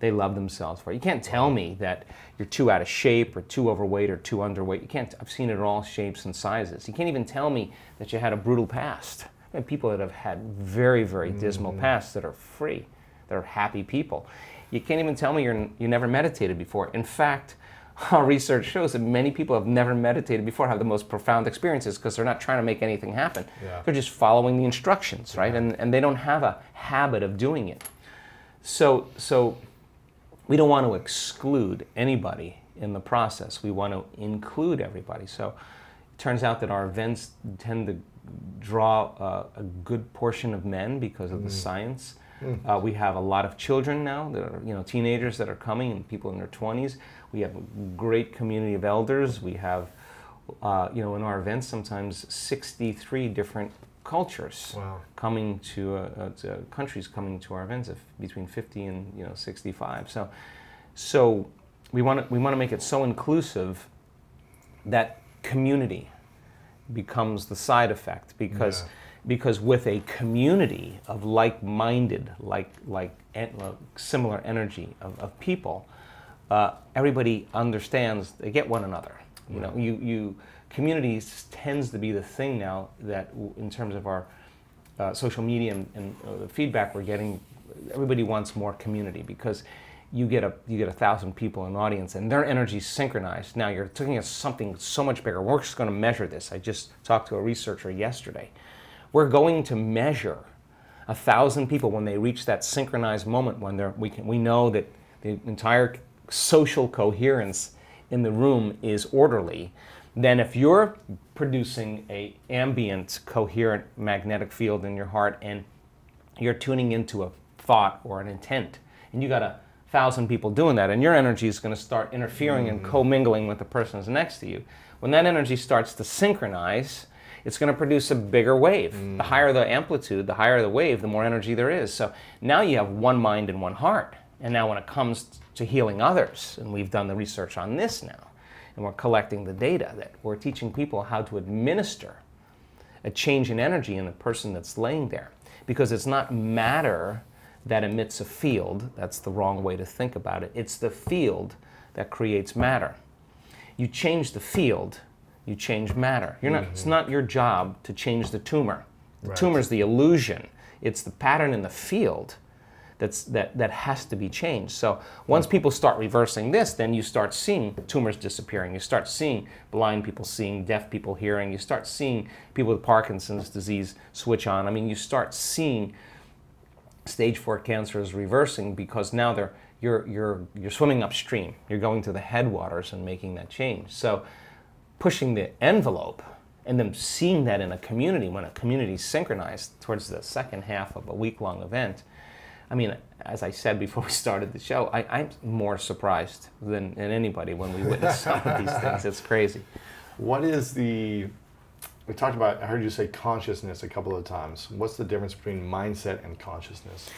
they love themselves for it. You can't tell me that you're too out of shape or too overweight or too underweight. You can't. I've seen it in all shapes and sizes. You can't even tell me that you had a brutal past. I mean, people that have had very, very dismal pasts that are free, that are happy people. You can't even tell me you never meditated before. In fact, our research shows that many people have never meditated before have the most profound experiences, because they're not trying to make anything happen. Yeah. They're just following the instructions, right? And they don't have a habit of doing it. So we don't want to exclude anybody in the process. We want to include everybody. So it turns out that our events tend to draw a good portion of men because of the science. We have a lot of children now that are, you know, teenagers that are coming, and people in their 20s. We have a great community of elders. We have, you know, in our events sometimes 63 different cultures wow. coming to countries coming to our events of between 50 and 65. So we want to make it so inclusive that community becomes the side effect, because yeah. because with a community of like-minded, similar energy of people, everybody understands. They get one another. You know, communities tends to be the thing now that, in terms of our social media and the feedback we're getting, everybody wants more community, because you get 1,000 people in an audience and their energy's synchronized. Now you're looking at something so much bigger. We're just going to measure this. I just talked to a researcher yesterday. We're going to measure 1,000 people when they reach that synchronized moment when we know that the entire social coherence in the room is orderly. Then if you're producing a ambient, coherent magnetic field in your heart and you're tuning into a thought or an intent, and you got 1,000 people doing that, and your energy is going to start interfering and commingling with the person who's next to you. When that energy starts to synchronize, it's going to produce a bigger wave. The higher the amplitude, the higher the wave, the more energy there is. So now you have one mind and one heart. And now when it comes to healing others, and we've done the research on this now, and we're collecting the data, that we're teaching people how to administer a change in energy in the person that's laying there. Because it's not matter that emits a field. That's the wrong way to think about it. It's the field that creates matter. You change the field, you change matter. You're not, it's not your job to change the tumor. The right. tumor's the illusion. It's the pattern in the field that has to be changed. So once people start reversing this, then you start seeing tumors disappearing. You start seeing blind people seeing, deaf people hearing. You start seeing people with Parkinson's disease switch on. I mean, you start seeing stage 4 cancers reversing, because now you're swimming upstream. You're going to the headwaters and making that change. So pushing the envelope, and then seeing that in a community, when a community's synchronized towards the second half of a week-long event. I mean, as I said before we started the show, I'm more surprised than anybody when we witness some of these things. It's crazy. What is the, we talked about, I heard you say consciousness a couple of times. What's the difference between mindset and consciousness?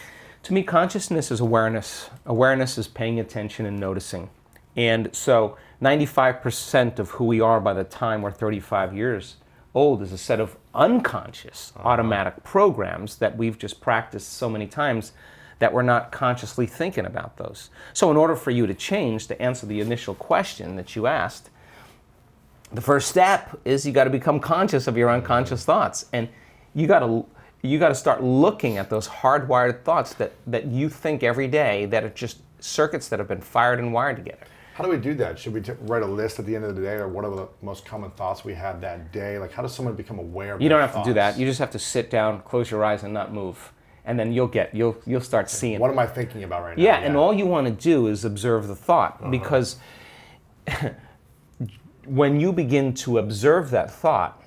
To me, consciousness is awareness. Awareness is paying attention and noticing. And so 95% of who we are by the time we're 35 years old is a set of unconscious automatic programs that we've just practiced so many times that we're not consciously thinking about those. So in order for you to change, to answer the initial question that you asked, the first step is you got to become conscious of your unconscious thoughts. And you got to start looking at those hardwired thoughts that you think every day, that are just circuits that have been fired and wired together. How do we do that? Should we write a list at the end of the day, or what are the most common thoughts we have that day? Like, how does someone become aware of You don't have thoughts? To do that. You just have to sit down, close your eyes, and not move. And then you'll start seeing. What am I thinking about right now? Yeah, and all you want to do is observe the thought, because when you begin to observe that thought,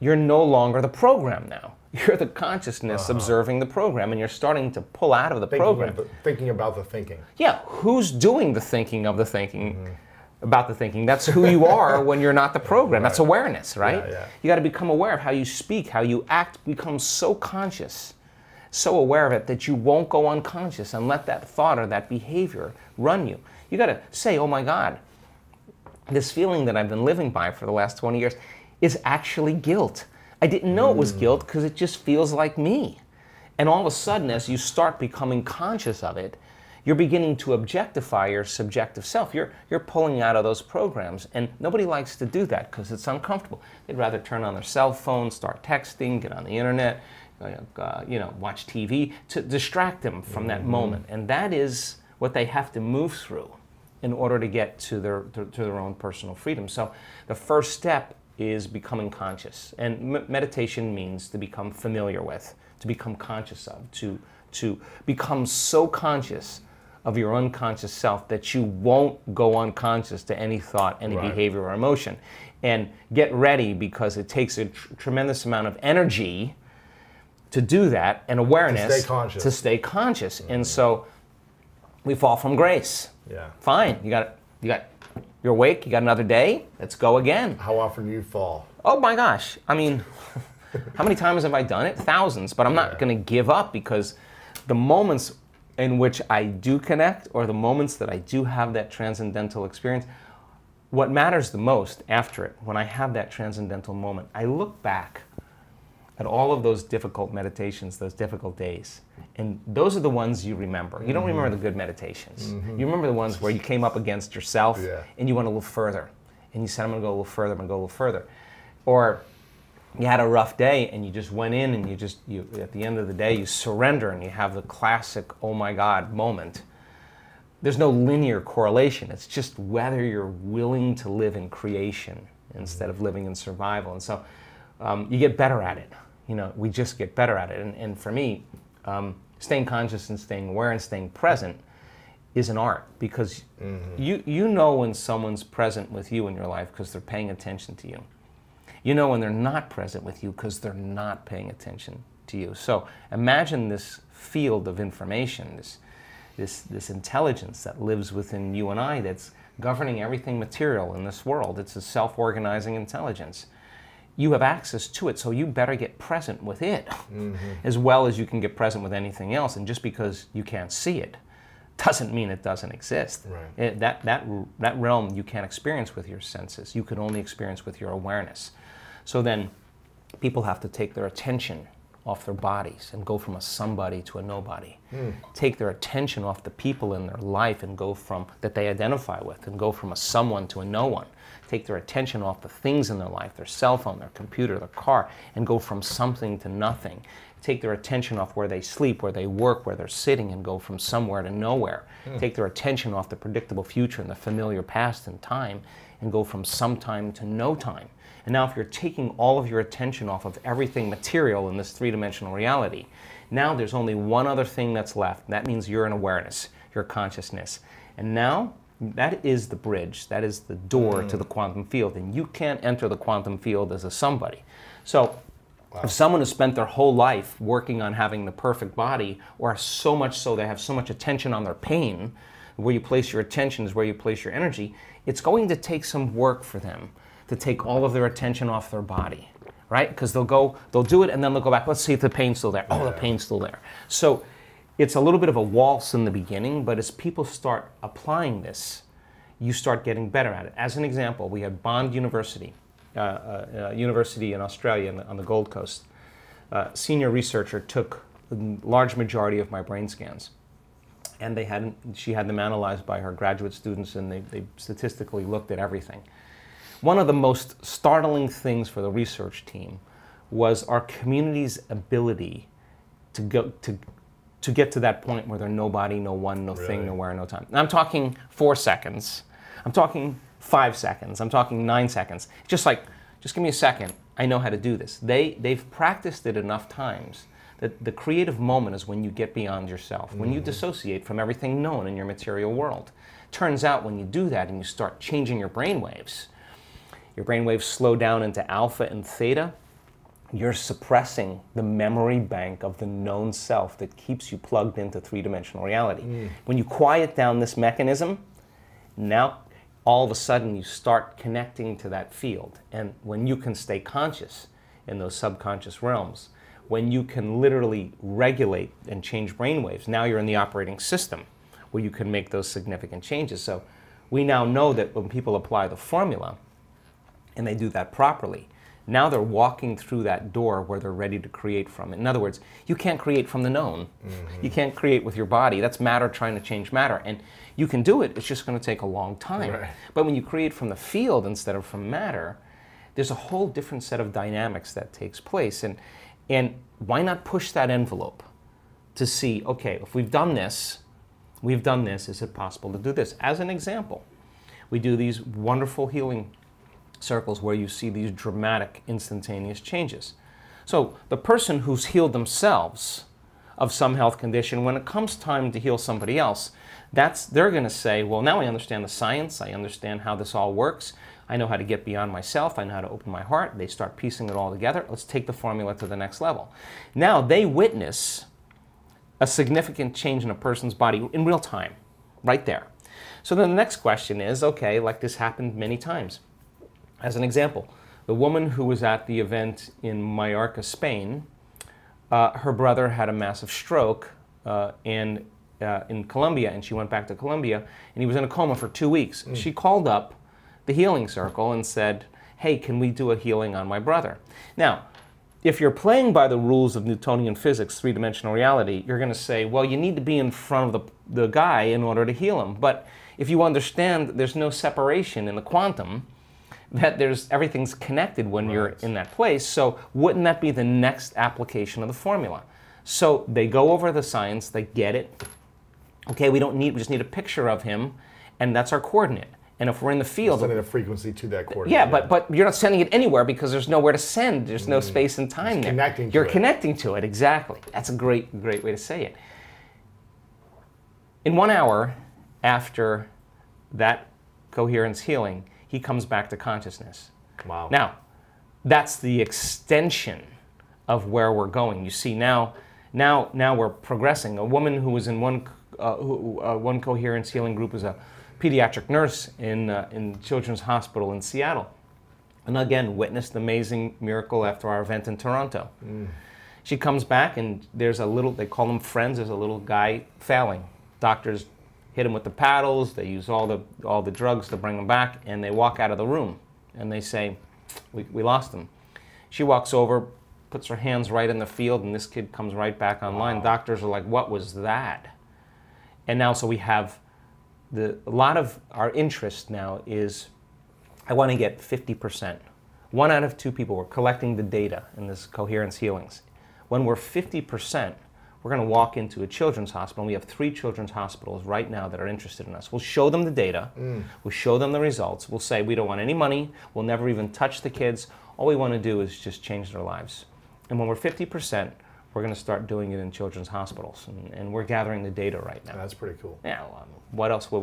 you're no longer the program now. You're the consciousness observing the program, and you're starting to pull out of the program. Thinking about the thinking. Yeah, who's doing the thinking of the thinking about the thinking? That's who you are when you're not the program. Right. That's awareness, right? Yeah, yeah. You got to become aware of how you speak, how you act. Become so conscious, so aware of it, that you won't go unconscious and let that thought or that behavior run you. You got to say, oh my God, this feeling that I've been living by for the last 20 years is actually guilt. I didn't know it was guilt, because it just feels like me. And all of a sudden, as you start becoming conscious of it, you're beginning to objectify your subjective self. You're pulling out of those programs, and nobody likes to do that because it's uncomfortable. They'd rather turn on their cell phone, start texting, get on the internet, watch TV, to distract them from that moment. And that is what they have to move through in order to get to their own personal freedom. So the first step is becoming conscious. And meditation means to become familiar with, to become conscious of, to become so conscious of your unconscious self that you won't go unconscious to any thought, any behavior or emotion. And get ready, because it takes a tremendous amount of energy to do that, and awareness to stay conscious. And so we fall from grace. Yeah. Fine. You're awake, you got another day, let's go again. How often do you fall? Oh my gosh. I mean, How many times have I done it? Thousands. But I'm not going to give up, because the moments in which I do connect, or the moments that I do have that transcendental experience, what matters the most after it, when I have that transcendental moment, I look back at all of those difficult meditations, those difficult days, and those are the ones you remember. You don't remember the good meditations. You remember the ones where you came up against yourself and you went a little further, and you said, I'm gonna go a little further, I'm gonna go a little further. Or you had a rough day and you just went in and you just, at the end of the day, you surrender and you have the classic, oh my God, moment. There's no linear correlation. It's just whether you're willing to live in creation instead of living in survival. And so you get better at it. You know, we just get better at it. And for me, staying conscious and staying aware and staying present is an art, because you know when someone's present with you in your life because they're paying attention to you. You know when they're not present with you because they're not paying attention to you. So imagine this field of information, this intelligence that lives within you and I, that's governing everything material in this world. It's a self-organizing intelligence. You have access to it, so you better get present with it as well as you can get present with anything else. And just because you can't see it doesn't mean it doesn't exist. Right. That realm you can't experience with your senses. You can only experience with your awareness. So then people have to take their attention off their bodies and go from a somebody to a nobody. Take their attention off the people in their life and go from, that they identify with, and go from a someone to a no one. Take their attention off the things in their life, their cell phone, their computer, their car, and go from something to nothing. Take their attention off where they sleep, where they work, where they're sitting, and go from somewhere to nowhere. Take their attention off the predictable future and the familiar past and time, and go from sometime to no time. And now if you're taking all of your attention off of everything material in this three-dimensional reality, now there's only one other thing that's left. That means you're an awareness, your consciousness. And now that is the bridge, that is the door to the quantum field, and you can't enter the quantum field as a somebody. So if someone has spent their whole life working on having the perfect body, or so much so they have so much attention on their pain, where you place your attention is where you place your energy, it's going to take some work for them to take all of their attention off their body, right? Because they'll do it and then they'll go back, let's see if the pain's still there. Oh, the pain's still there. So it's a little bit of a waltz in the beginning, but as people start applying this, you start getting better at it. As an example, we had Bond University, university in Australia on the Gold Coast. Senior researcher took a large majority of my brain scans, and they hadn't, she had them analyzed by her graduate students, and they statistically looked at everything. One of the most startling things for the research team was our community's ability to go to get to that point where they're nobody, no one, no thing, nowhere, no time. And I'm talking 4 seconds. I'm talking 5 seconds. I'm talking 9 seconds. Just like, just give me a second. I know how to do this. They've practiced it enough times that the creative moment is when you get beyond yourself, when you dissociate from everything known in your material world. Turns out when you do that and you start changing your brain waves, your brainwaves slow down into alpha and theta, you're suppressing the memory bank of the known self that keeps you plugged into three-dimensional reality. When you quiet down this mechanism, now all of a sudden you start connecting to that field. And when you can stay conscious in those subconscious realms, when you can literally regulate and change brainwaves, now you're in the operating system where you can make those significant changes. So we now know that when people apply the formula, and they do that properly, now they're walking through that door where they're ready to create from. In other words, you can't create from the known. You can't create with your body. That's matter trying to change matter. And you can do it, it's just going to take a long time. But when you create from the field instead of from matter, there's a whole different set of dynamics that takes place. And why not push that envelope to see, okay, if we've done this, is it possible to do this? As an example, we do these wonderful healing circles where you see these dramatic instantaneous changes. So the person who's healed themselves of some health condition, when it comes time to heal somebody else, they're going to say, well, now I understand the science, I understand how this all works, I know how to get beyond myself, I know how to open my heart. They start piecing it all together. Let's take the formula to the next level. Now they witness a significant change in a person's body in real time, right there. So then the next question is, okay, like this happened many times. As an example, The woman who was at the event in Mallorca, Spain, her brother had a massive stroke in Colombia, and she went back to Colombia, and he was in a coma for 2 weeks. Mm. She called up the Healing Circle and said, hey, can we do a healing on my brother? Now, if you're playing by the rules of Newtonian physics, three-dimensional reality, you're going to say, well, you need to be in front of the guy in order to heal him. But if you understand there's no separation in the quantum, that everything's connected when you're in that place, so wouldn't that be the next application of the formula? So they go over the science, they get it. Okay, we just need a picture of him, and that's our coordinate. And if we're in the field, sending a frequency to that coordinate. Yeah, but you're not sending it anywhere because there's nowhere to send. There's no space and time there. You're connecting to it, exactly. That's a great way to say it. In 1 hour after that coherence healing, he comes back to consciousness. Wow. Now, that's the extension of where we're going. You see, now we're progressing. A woman who was in one coherence healing group is a pediatric nurse in Children's Hospital in Seattle, and again witnessed an amazing miracle after our event in Toronto. Mm. She comes back and there's a little, they call them friends, there's a little guy failing. Doctors hit him with the paddles, they use all the drugs to bring him back, and they walk out of the room and they say, we lost him. She walks over, puts her hands right in the field, and this kid comes right back online. Wow. Doctors are like, what was that? And now so we have a lot of our interest now is, I want to get 50%. 1 out of 2 people, we're collecting the data in this coherence healings. When we're 50%, we're going to walk into a children's hospital. And we have 3 children's hospitals right now that are interested in us. We'll show them the data. Mm. We'll show them the results. We'll say, we don't want any money. We'll never even touch the kids. All we want to do is just change their lives. And when we're 50%, we're going to start doing it in children's hospitals, and we're gathering the data right now. That's pretty cool. Yeah. Well, what else would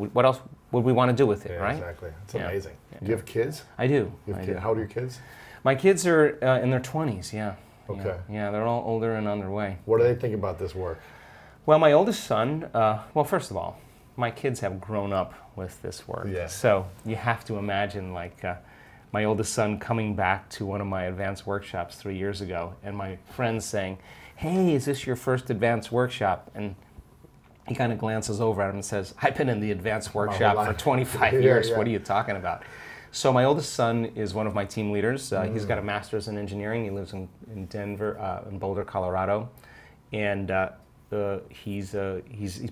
we want to do with it, right? Exactly. It's amazing. Yeah. Do you have kids? I do. You have kids? How old are your kids? My kids are in their 20s. Yeah. Okay. Yeah. They're all older and on their way. What do they think about this work? Well, my oldest son. Well, first of all, my kids have grown up with this work. Yeah. So you have to imagine, like, my oldest son coming back to one of my advanced workshops 3 years ago, and my friends saying, hey, is this your first advanced workshop? And he kind of glances over at him and says, I've been in the advanced workshop for 25 years. Yeah. What are you talking about? So my oldest son is one of my team leaders. He's got a master's in engineering. He lives in Denver, in Boulder, Colorado. And he's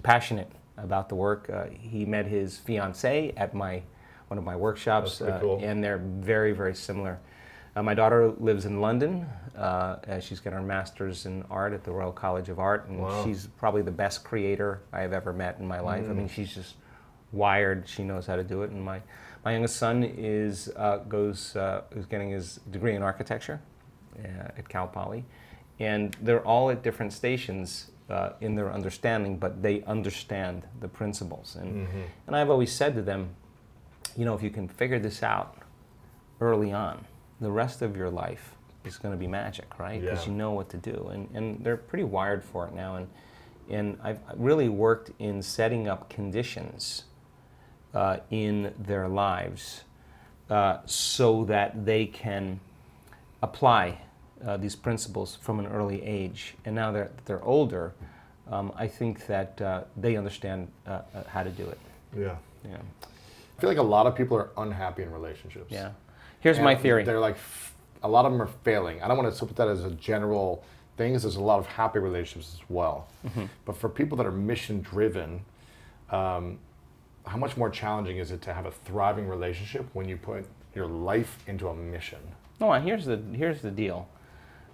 passionate about the work. He met his fiancée at one of my workshops. That's pretty cool. And they're very, very similar. My daughter lives in London. She's got her master's in art at the Royal College of Art, and she's probably the best creator I have ever met in my life. I mean, she's just wired. She knows how to do it. And my youngest son is getting his degree in architecture at Cal Poly, and they're all at different stations in their understanding, but they understand the principles. And and I've always said to them, you know, if you can figure this out early on, the rest of your life is going to be magic, right? Because you know what to do, and they're pretty wired for it now. And I've really worked in setting up conditions in their lives so that they can apply these principles from an early age. And now that they're older, I think that they understand how to do it. Yeah. Yeah. I feel like a lot of people are unhappy in relationships. Yeah. Here's my theory. They're like, a lot of them are failing. I don't want to put that as a general thing. There's a lot of happy relationships as well. But for people that are mission-driven, how much more challenging is it to have a thriving relationship when you put your life into a mission? No, here's the deal.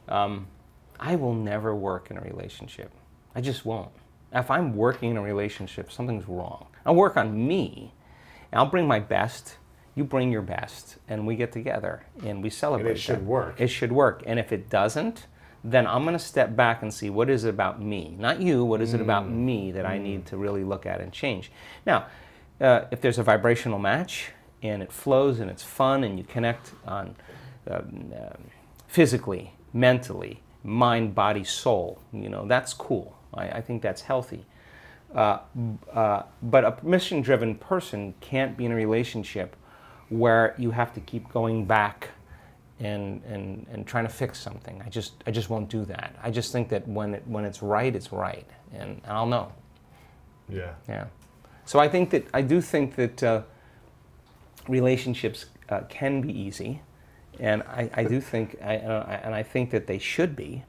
I will never work in a relationship. I just won't. If I'm working in a relationship, something's wrong. I'll work on me. And I'll bring my best. You bring your best, and we get together, and we celebrate. And it should work. It should work. And if it doesn't, then I'm going to step back and see, what is it about me? Not you. What is it about me that I need to really look at and change? Now, if there's a vibrational match, and it flows, and it's fun, and you connect on physically, mentally, mind, body, soul, you know, that's cool. I think that's healthy. But a mission-driven person can't be in a relationship where you have to keep going back and trying to fix something. I just won't do that. I just think that when it's right, it's right, and I'll know. Yeah. Yeah. So I do think that relationships can be easy, and I think that they should be,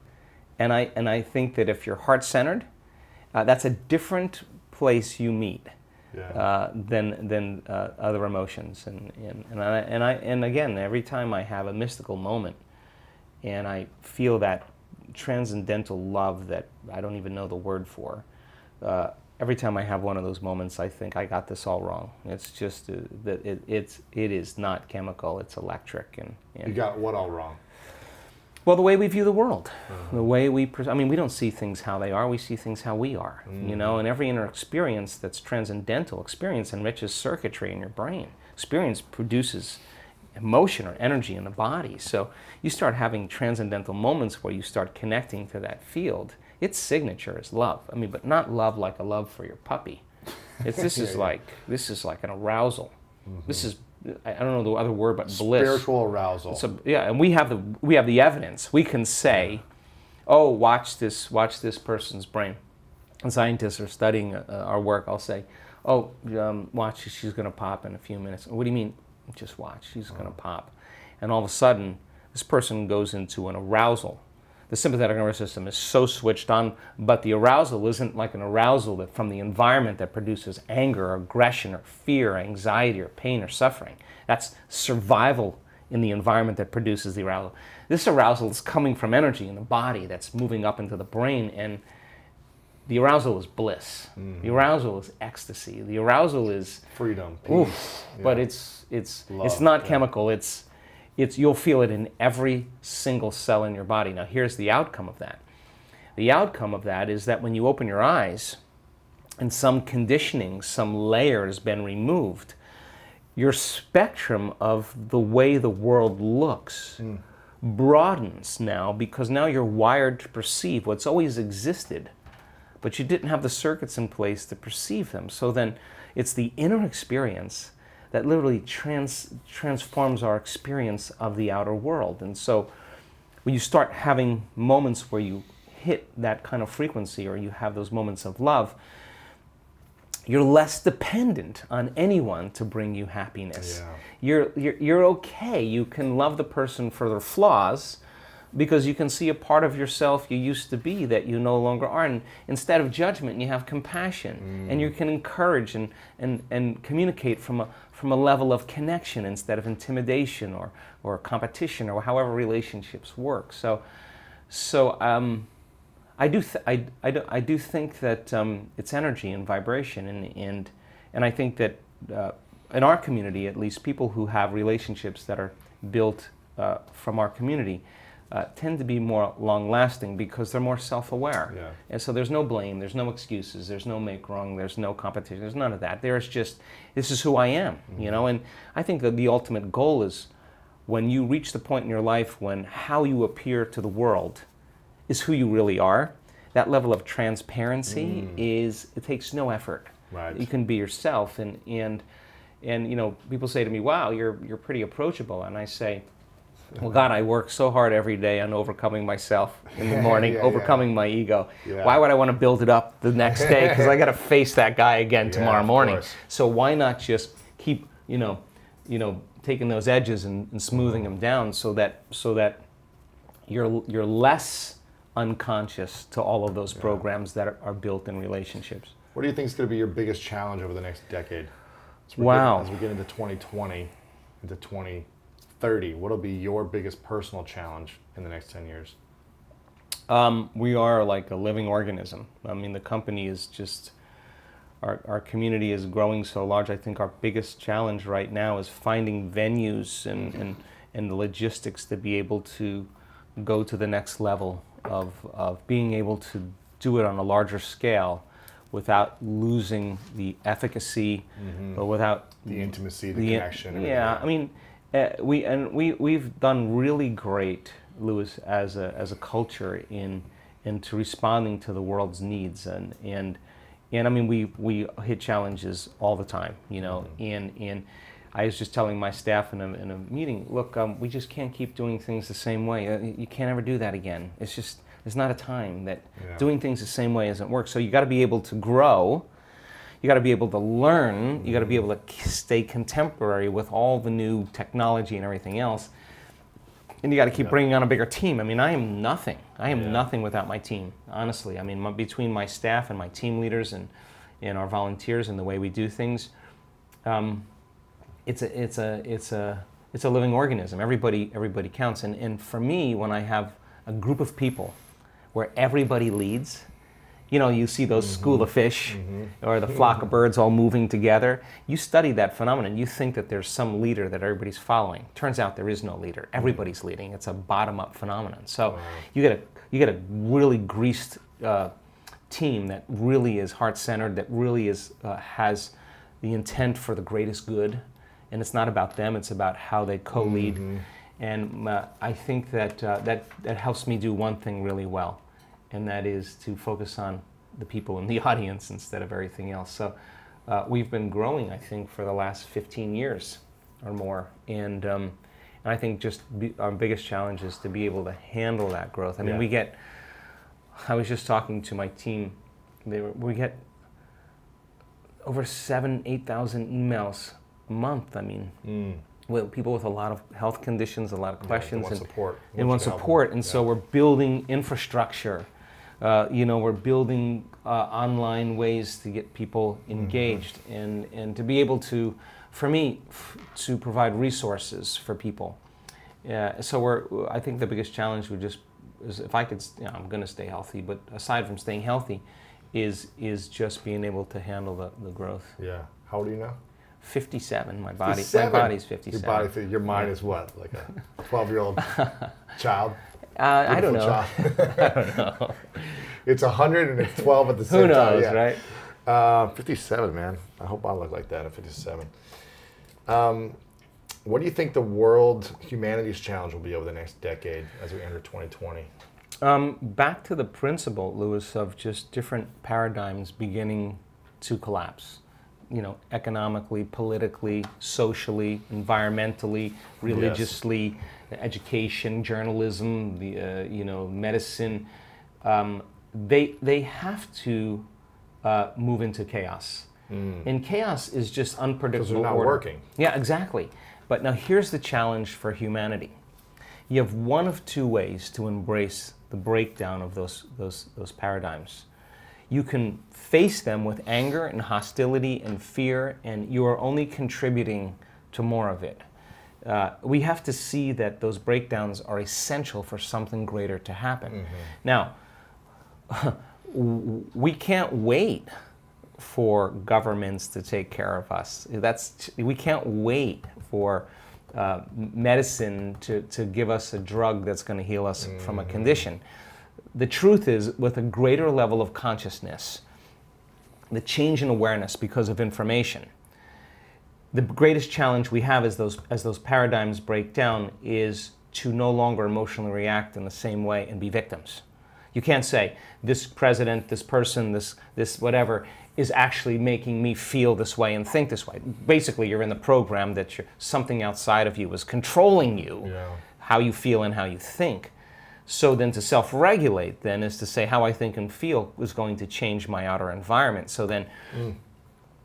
and I think that if you're heart-centered, that's a different place you meet. Yeah. Than other emotions, and again, every time I have a mystical moment, and I feel that transcendental love that I don't even know the word for. Every time I have one of those moments, I think I got this all wrong. It's just that it is not chemical; it's electric. And you got what all wrong? Well, the way we view the world, mm-hmm. the way we, I mean, we don't see things how they are, we see things how we are, mm-hmm. you know, and every inner experience that's transcendental, experience enriches circuitry in your brain. Experience produces emotion or energy in the body, so you start having transcendental moments where you start connecting to that field. Its signature is love, I mean, but not love like a love for your puppy. It's, this yeah, is yeah. like, this is like an arousal. Mm-hmm. This is, I don't know the other word, but bliss. Spiritual arousal. So, yeah, and we have the evidence. We can say, oh, watch this person's brain. And scientists are studying our work. I'll say, oh, watch, she's going to pop in a few minutes. What do you mean? Just watch, she's going to pop. And all of a sudden, this person goes into an arousal. The sympathetic nervous system is so switched on, but the arousal isn't like an arousal that from the environment that produces anger, or aggression, or fear, or anxiety, or pain, or suffering. That's survival in the environment that produces the arousal. This arousal is coming from energy in the body that's moving up into the brain, and the arousal is bliss. Mm-hmm. The arousal is ecstasy. The arousal is freedom, peace. Oof, yeah. But it's not yeah. chemical. It's you'll feel it in every single cell in your body. Now here's the outcome of that. The outcome of that is that when you open your eyes and some conditioning, some layer has been removed, your spectrum of the way the world looks broadens now, because now you're wired to perceive what's always existed, but you didn't have the circuits in place to perceive them. So then it's the inner experience that literally transforms our experience of the outer world. And so when you start having moments where you hit that kind of frequency, or you have those moments of love, you're less dependent on anyone to bring you happiness. Yeah. You're okay. You can love the person for their flaws, because you can see a part of yourself you used to be that you no longer are. And instead of judgment, you have compassion. Mm. And you can encourage and communicate from a level of connection instead of intimidation or competition, or however relationships work. So I do think that it's energy and vibration. And I think that in our community, at least, people who have relationships that are built from our community, tend to be more long-lasting because they're more self-aware. Yeah. And so there's no blame, there's no excuses, there's no make-wrong, there's no competition, there's none of that. There's just, this is who I am, mm-hmm. you know? And I think that the ultimate goal is when you reach the point in your life when how you appear to the world is who you really are, that level of transparency is, it takes no effort. Right. You can be yourself, and you know, people say to me, wow, you're pretty approachable, and I say, well, God, I work so hard every day on overcoming myself in the morning, overcoming my ego. Yeah. Why would I want to build it up the next day? Because I got to face that guy again tomorrow morning. So why not just keep, you know, taking those edges and smoothing them down, so that you're less unconscious to all of those programs that are built in relationships. What do you think is going to be your biggest challenge over the next decade? As we get into 2020, into 2030, what'll be your biggest personal challenge in the next 10 years? We are like a living organism. I mean, the company is just, our community is growing so large. I think our biggest challenge right now is finding venues and the logistics to be able to go to the next level of being able to do it on a larger scale, without losing the efficacy, but without the intimacy, the connection. Yeah, I mean. We've done really great, Lewis, as a culture into responding to the world's needs, and I mean we hit challenges all the time, you know, and I was just telling my staff in a meeting, look, we just can't keep doing things the same way. You can't ever do that again. It's just, there's not a time that doing things the same way doesn't work. So you got to be able to grow. You got to be able to learn. You got to be able to stay contemporary with all the new technology and everything else. And you got to keep bringing on a bigger team. I mean, I am nothing. I am nothing without my team, honestly. I mean, between my staff and my team leaders and our volunteers and the way we do things, it's a living organism. Everybody counts. And for me, when I have a group of people where everybody leads, you know, you see those school of fish or the flock of birds all moving together. You study that phenomenon. You think that there's some leader that everybody's following. Turns out there is no leader. Everybody's leading. It's a bottom-up phenomenon. So you get a really greased team that really is heart-centered, that really is has the intent for the greatest good. And it's not about them. It's about how they co-lead. And I think that, that helps me do one thing really well, and that is to focus on the people in the audience instead of everything else. So we've been growing, I think, for the last 15 years or more. And I think just our biggest challenge is to be able to handle that growth. I mean, we get, I was just talking to my team, we get over 8,000 emails a month, I mean. With people with a lot of health conditions, a lot of questions, and want support, and so we're building infrastructure. You know, we're building online ways to get people engaged, and to be able to, for me, to provide resources for people. So we're. I think the biggest challenge would just is if I could. You know, I'm going to stay healthy, but aside from staying healthy, is just being able to handle the growth. Yeah. How old are you now? 57. My body's 57. Your mind is what, like a 12-year-old child? I don't know. I don't know. It's 100 and it's 12 at the same time. Who knows, right? 57, man. I hope I look like that at 57. What do you think the world humanities challenge will be over the next decade as we enter 2020? Back to the principle, Lewis, of just different paradigms beginning to collapse. You know, economically, politically, socially, environmentally, religiously, education, journalism, the you know, medicine. They have to move into chaos, and chaos is just unpredictable. Because they're not working. Yeah, exactly. But now here's the challenge for humanity: you have one of two ways to embrace the breakdown of those paradigms. You can face them with anger and hostility and fear, and you are only contributing to more of it. We have to see that those breakdowns are essential for something greater to happen. Now, we can't wait for governments to take care of us. We can't wait for medicine to give us a drug that's going to heal us from a condition. The truth is, with a greater level of consciousness, the change in awareness because of information, the greatest challenge we have as those paradigms break down is to no longer emotionally react in the same way and be victims. You can't say, this president, this person, this whatever, is actually making me feel this way and think this way. Basically, you're in the program that something outside of you is controlling you, how you feel and how you think. So then to self-regulate then is to say how I think and feel is going to change my outer environment. So then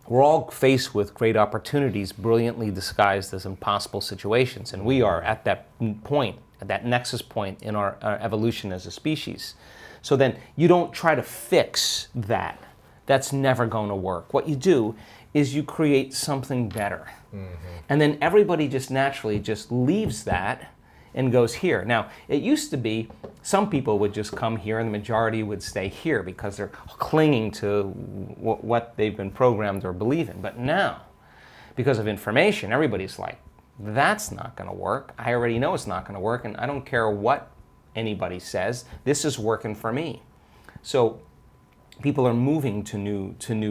we're all faced with great opportunities brilliantly disguised as impossible situations. And we are at that point, at that nexus point in our evolution as a species. So then you don't try to fix that. That's never going to work. What you do is you create something better. And then everybody just naturally just leaves that and goes here. Now, it used to be some people would just come here and the majority would stay here because they're clinging to what they've been programmed or believe in. But now, because of information, everybody's like, that's not going to work. I already know it's not going to work, and I don't care what anybody says. This is working for me. So people are moving to new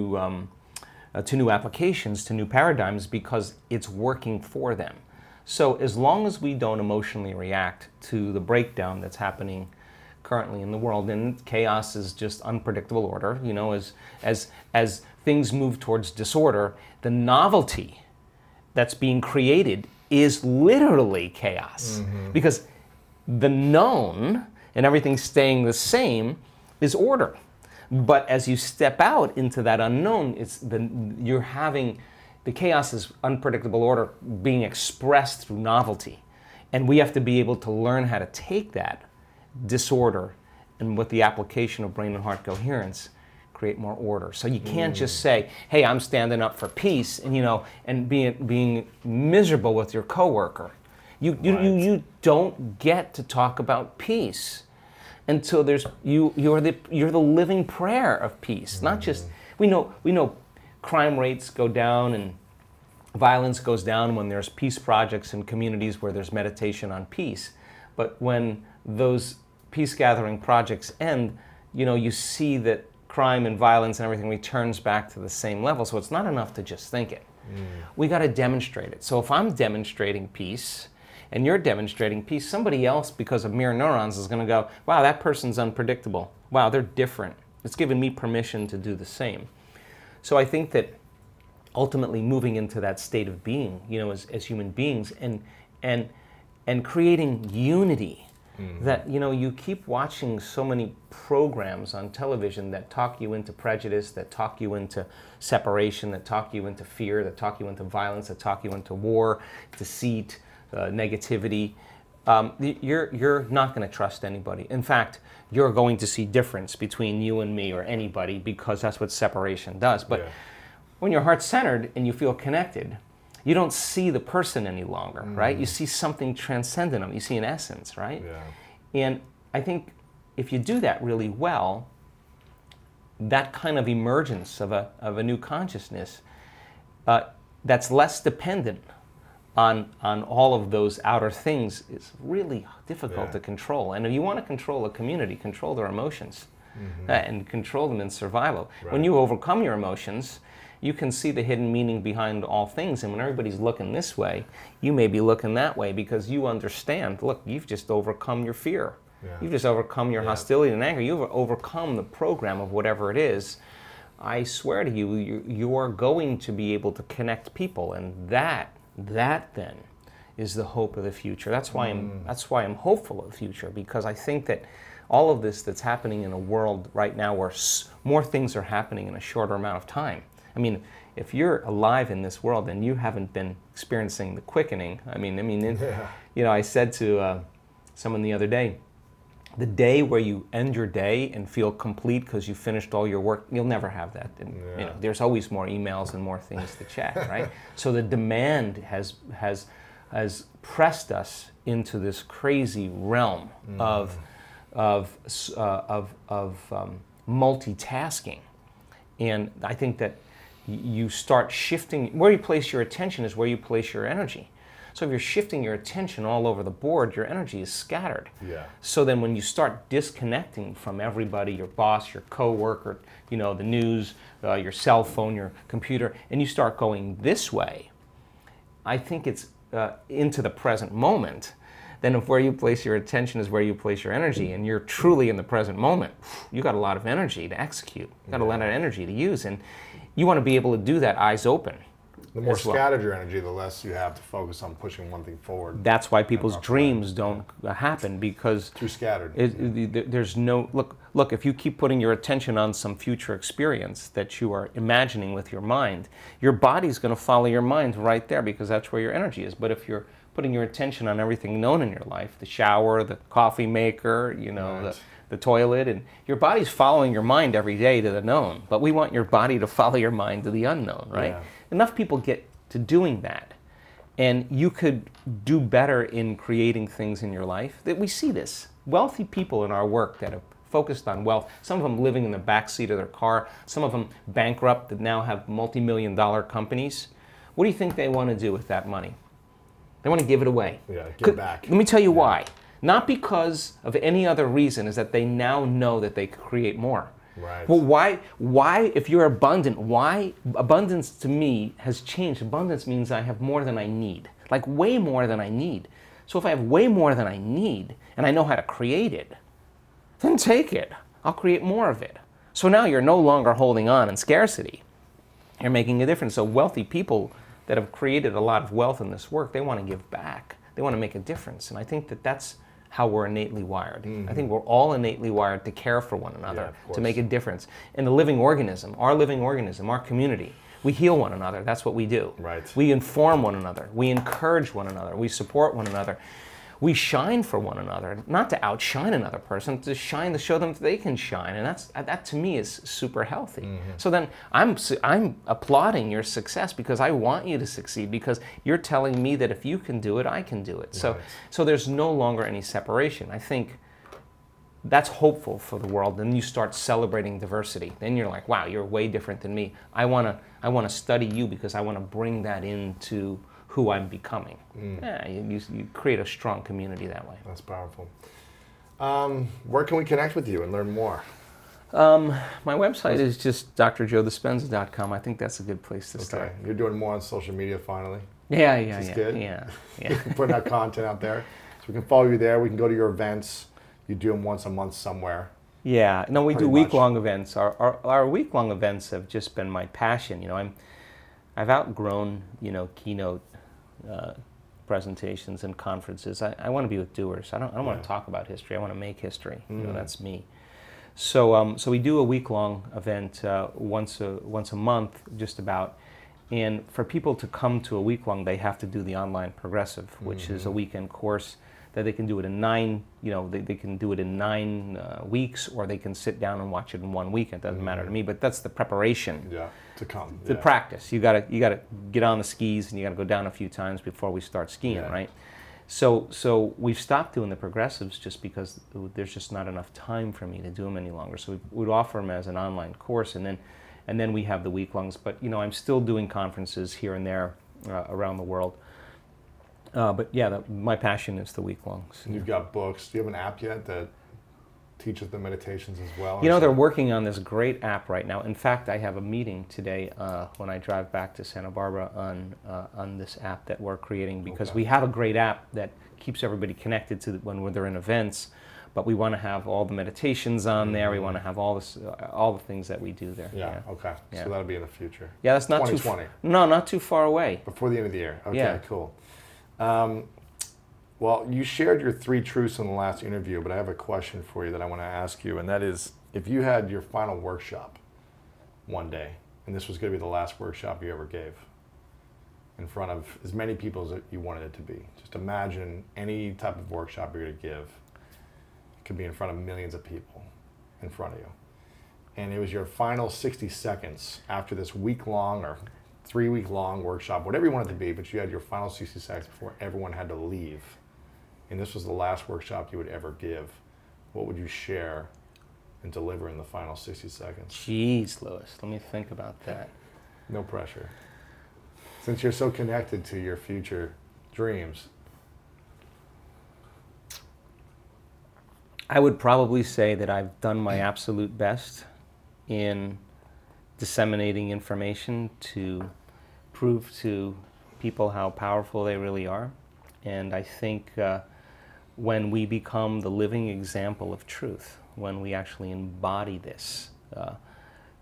applications, to new paradigms, because it's working for them. So as long as we don't emotionally react to the breakdown that's happening currently in the world, and chaos is just unpredictable order, you know, as things move towards disorder, the novelty that's being created is literally chaos. Mm-hmm. Because the known and everything staying the same is order. But as you step out into that unknown, it's you're having the chaos is unpredictable order being expressed through novelty. And we have to be able to learn how to take that disorder and with the application of brain and heart coherence, create more order. So you can't just say, hey, I'm standing up for peace and, you know, and being miserable with your coworker. You don't get to talk about peace. And so there's you're the living prayer of peace, not just we know crime rates go down and violence goes down when there's peace projects in communities where there's meditation on peace. But when those peace gathering projects end, you know, you see that crime and violence and everything returns back to the same level. So it's not enough to just think it. We got to demonstrate it. So if I'm demonstrating peace and you're demonstrating peace, somebody else, because of mirror neurons, is going to go, wow, that person's unpredictable. Wow, they're different. It's given me permission to do the same. So I think that ultimately moving into that state of being, you know, as human beings and creating unity that, you know, you keep watching so many programs on television that talk you into prejudice, that talk you into separation, that talk you into fear, that talk you into violence, that talk you into war, deceit, negativity. You're not going to trust anybody. In fact, you're going to see difference between you and me or anybody, because that's what separation does. But when your heart's centered and you feel connected, you don't see the person any longer, right? You see something transcendent of them. You see an essence, right? And I think if you do that really well, that kind of emergence of a new consciousness that's less dependent on all of those outer things is really difficult to control. And if you want to control a community, control their emotions and control them in survival. When you overcome your emotions, you can see the hidden meaning behind all things. And when everybody's looking this way, you may be looking that way because you understand, look, you've just overcome your fear. You've just overcome your hostility and anger. You've overcome the program of whatever it is. I swear to you, you're going to be able to connect people, and that then is the hope of the future. That's why I'm hopeful of the future, because I think that all of this that's happening in a world right now where more things are happening in a shorter amount of time. I mean, if you're alive in this world and you haven't been experiencing the quickening, you know, I said to someone the other day, the day where you end your day and feel complete because you finished all your work, you'll never have that. And, you know, there's always more emails and more things to check, right? So the demand has pressed us into this crazy realm of multitasking, and I think that you start shifting. Where you place your attention is where you place your energy. So if you're shifting your attention all over the board, your energy is scattered. So then when you start disconnecting from everybody, your boss, your coworker, you know, the news, your cell phone, your computer, and you start going this way, I think it's into the present moment. Then if where you place your attention is where you place your energy, and you're truly in the present moment, you got a lot of energy to execute. You got a lot of energy to use, and you want to be able to do that eyes open. The more scattered your energy, the less you have to focus on pushing one thing forward. That's why people's dreams don't happen, because too scattered. There's no look. If you keep putting your attention on some future experience that you are imagining with your mind, your body's going to follow your mind right there, because that's where your energy is. But if you're putting your attention on everything known in your life, the shower, the coffee maker, you know, the toilet, and your body's following your mind every day to the known, but we want your body to follow your mind to the unknown, right? Enough people get to doing that, and you could do better in creating things in your life. That we see this. Wealthy people in our work that have focused on wealth, some of them living in the backseat of their car, some of them bankrupt that now have multi-million-dollar companies. What do you think they want to do with that money? They want to give it away. Give back. Let me tell you why. Not because of any other reason, is that they now know that they could create more. Well, why, if you're abundant, why? Abundance to me has changed. Abundance means I have more than I need, like way more than I need. So if I have way more than I need, and I know how to create it, then take it. I'll create more of it. So now you're no longer holding on in scarcity. You're making a difference. So wealthy people that have created a lot of wealth in this work, they want to give back. They want to make a difference. And I think that that's how we're innately wired. Mm-hmm. I think we're all innately wired to care for one another, to make a difference. And the living organism, our community, we heal one another. That's what we do. Right. We inform one another. We encourage one another. We support one another. We shine for one another, not to outshine another person, to shine to show them that they can shine. And that's, that to me is super healthy. Mm-hmm. So then I'm applauding your success because I want you to succeed, because you're telling me that if you can do it, I can do it. Right. So there's no longer any separation. I think that's hopeful for the world. Then you start celebrating diversity. Then you're like, wow, you're way different than me. I want to study you because I want to bring that into who I'm becoming. Mm. Yeah, you create a strong community that way. That's powerful. Where can we connect with you and learn more? My website is just drjoedispenza.com. I think that's a good place to start. You're doing more on social media finally. Yeah. Which is good. Yeah. Putting our content out there. So we can follow you there. We can go to your events. You do them once a month somewhere. Yeah. No, we do week-long events. Our week-long events have just been my passion. You know, I've outgrown, you know, keynote presentations and conferences. I want to be with doers. I don't want to talk about history. I want to make history. Mm. You know, that's me. So we do a week-long event once a month, just about. And for people to come to a week-long, they have to do the online progressive, which is a weekend course that they can do it in 9. You know, they can do it in 9 weeks, or they can sit down and watch it in one weekend. Doesn't matter to me. But that's the preparation. Yeah. To come. The practice. You gotta get on the skis, and you gotta go down a few times before we start skiing, right? So we've stopped doing the progressives just because there's just not enough time for me to do them any longer. So we'd offer them as an online course, and then we have the week-longs. But you know, I'm still doing conferences here and there around the world. But yeah, my passion is the week-longs. And you've got books. Do you have an app yet that teaches the meditations as well? You know, they're working on this great app right now. In fact, I have a meeting today when I drive back to Santa Barbara on this app that we're creating, because we have a great app that keeps everybody connected to when they're in events, but we want to have all the meditations on there. We want to have all this, all the things that we do there. Yeah. Okay. Yeah. So that'll be in the future. Yeah, that's not 2020. No, not too far away. Before the end of the year. Okay, cool. Well, you shared your 3 truths in the last interview, but I have a question for you that I want to ask you, and that is, if you had your final workshop one day, and this was going to be the last workshop you ever gave, in front of as many people as you wanted it to be, just imagine any type of workshop you're going to give. It could be in front of millions of people in front of you. And it was your final 60 seconds after this week-long or 3-week-long workshop, whatever you want it to be, but you had your final 60 seconds before everyone had to leave, and this was the last workshop you would ever give. What would you share and deliver in the final 60 seconds? Jeez, Lewis, let me think about that. No pressure. Since you're so connected to your future dreams. I would probably say that I've done my absolute best in disseminating information to prove to people how powerful they really are. And I think when we become the living example of truth, when we actually embody this,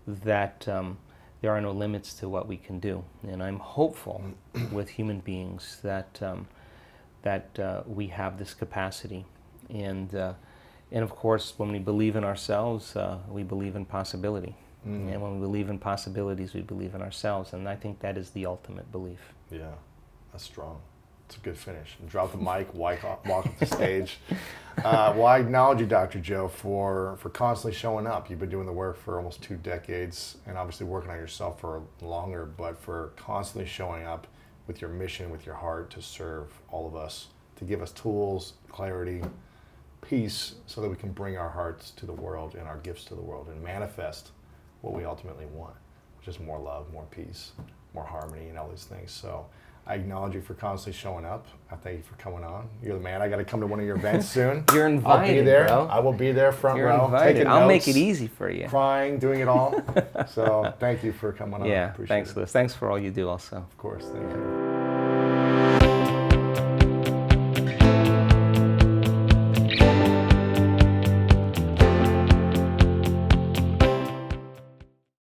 there are no limits to what we can do. And I'm hopeful with human beings that we have this capacity. And of course, when we believe in ourselves, we believe in possibility. Mm. And when we believe in possibilities, we believe in ourselves. And I think that is the ultimate belief. Yeah, that's strong. It's a good finish. And drop the mic, walk off the stage. Well, I acknowledge you, Dr. Joe, for constantly showing up. You've been doing the work for almost 2 decades, and obviously working on yourself for longer, but for constantly showing up with your mission, with your heart, to serve all of us, to give us tools, clarity, peace, so that we can bring our hearts to the world and our gifts to the world and manifest what we ultimately want, which is more love, more peace, more harmony, and all these things. So I acknowledge you for constantly showing up. I thank you for coming on. You're the man. I got to come to one of your events soon. You're invited. I'll be there. Bro. I will be there, front row. Invited. I'll make it easy for you. Crying, doing it all. So thank you for coming on. Yeah, thanks, Lewis. Thanks for all you do also. Of course, thank you.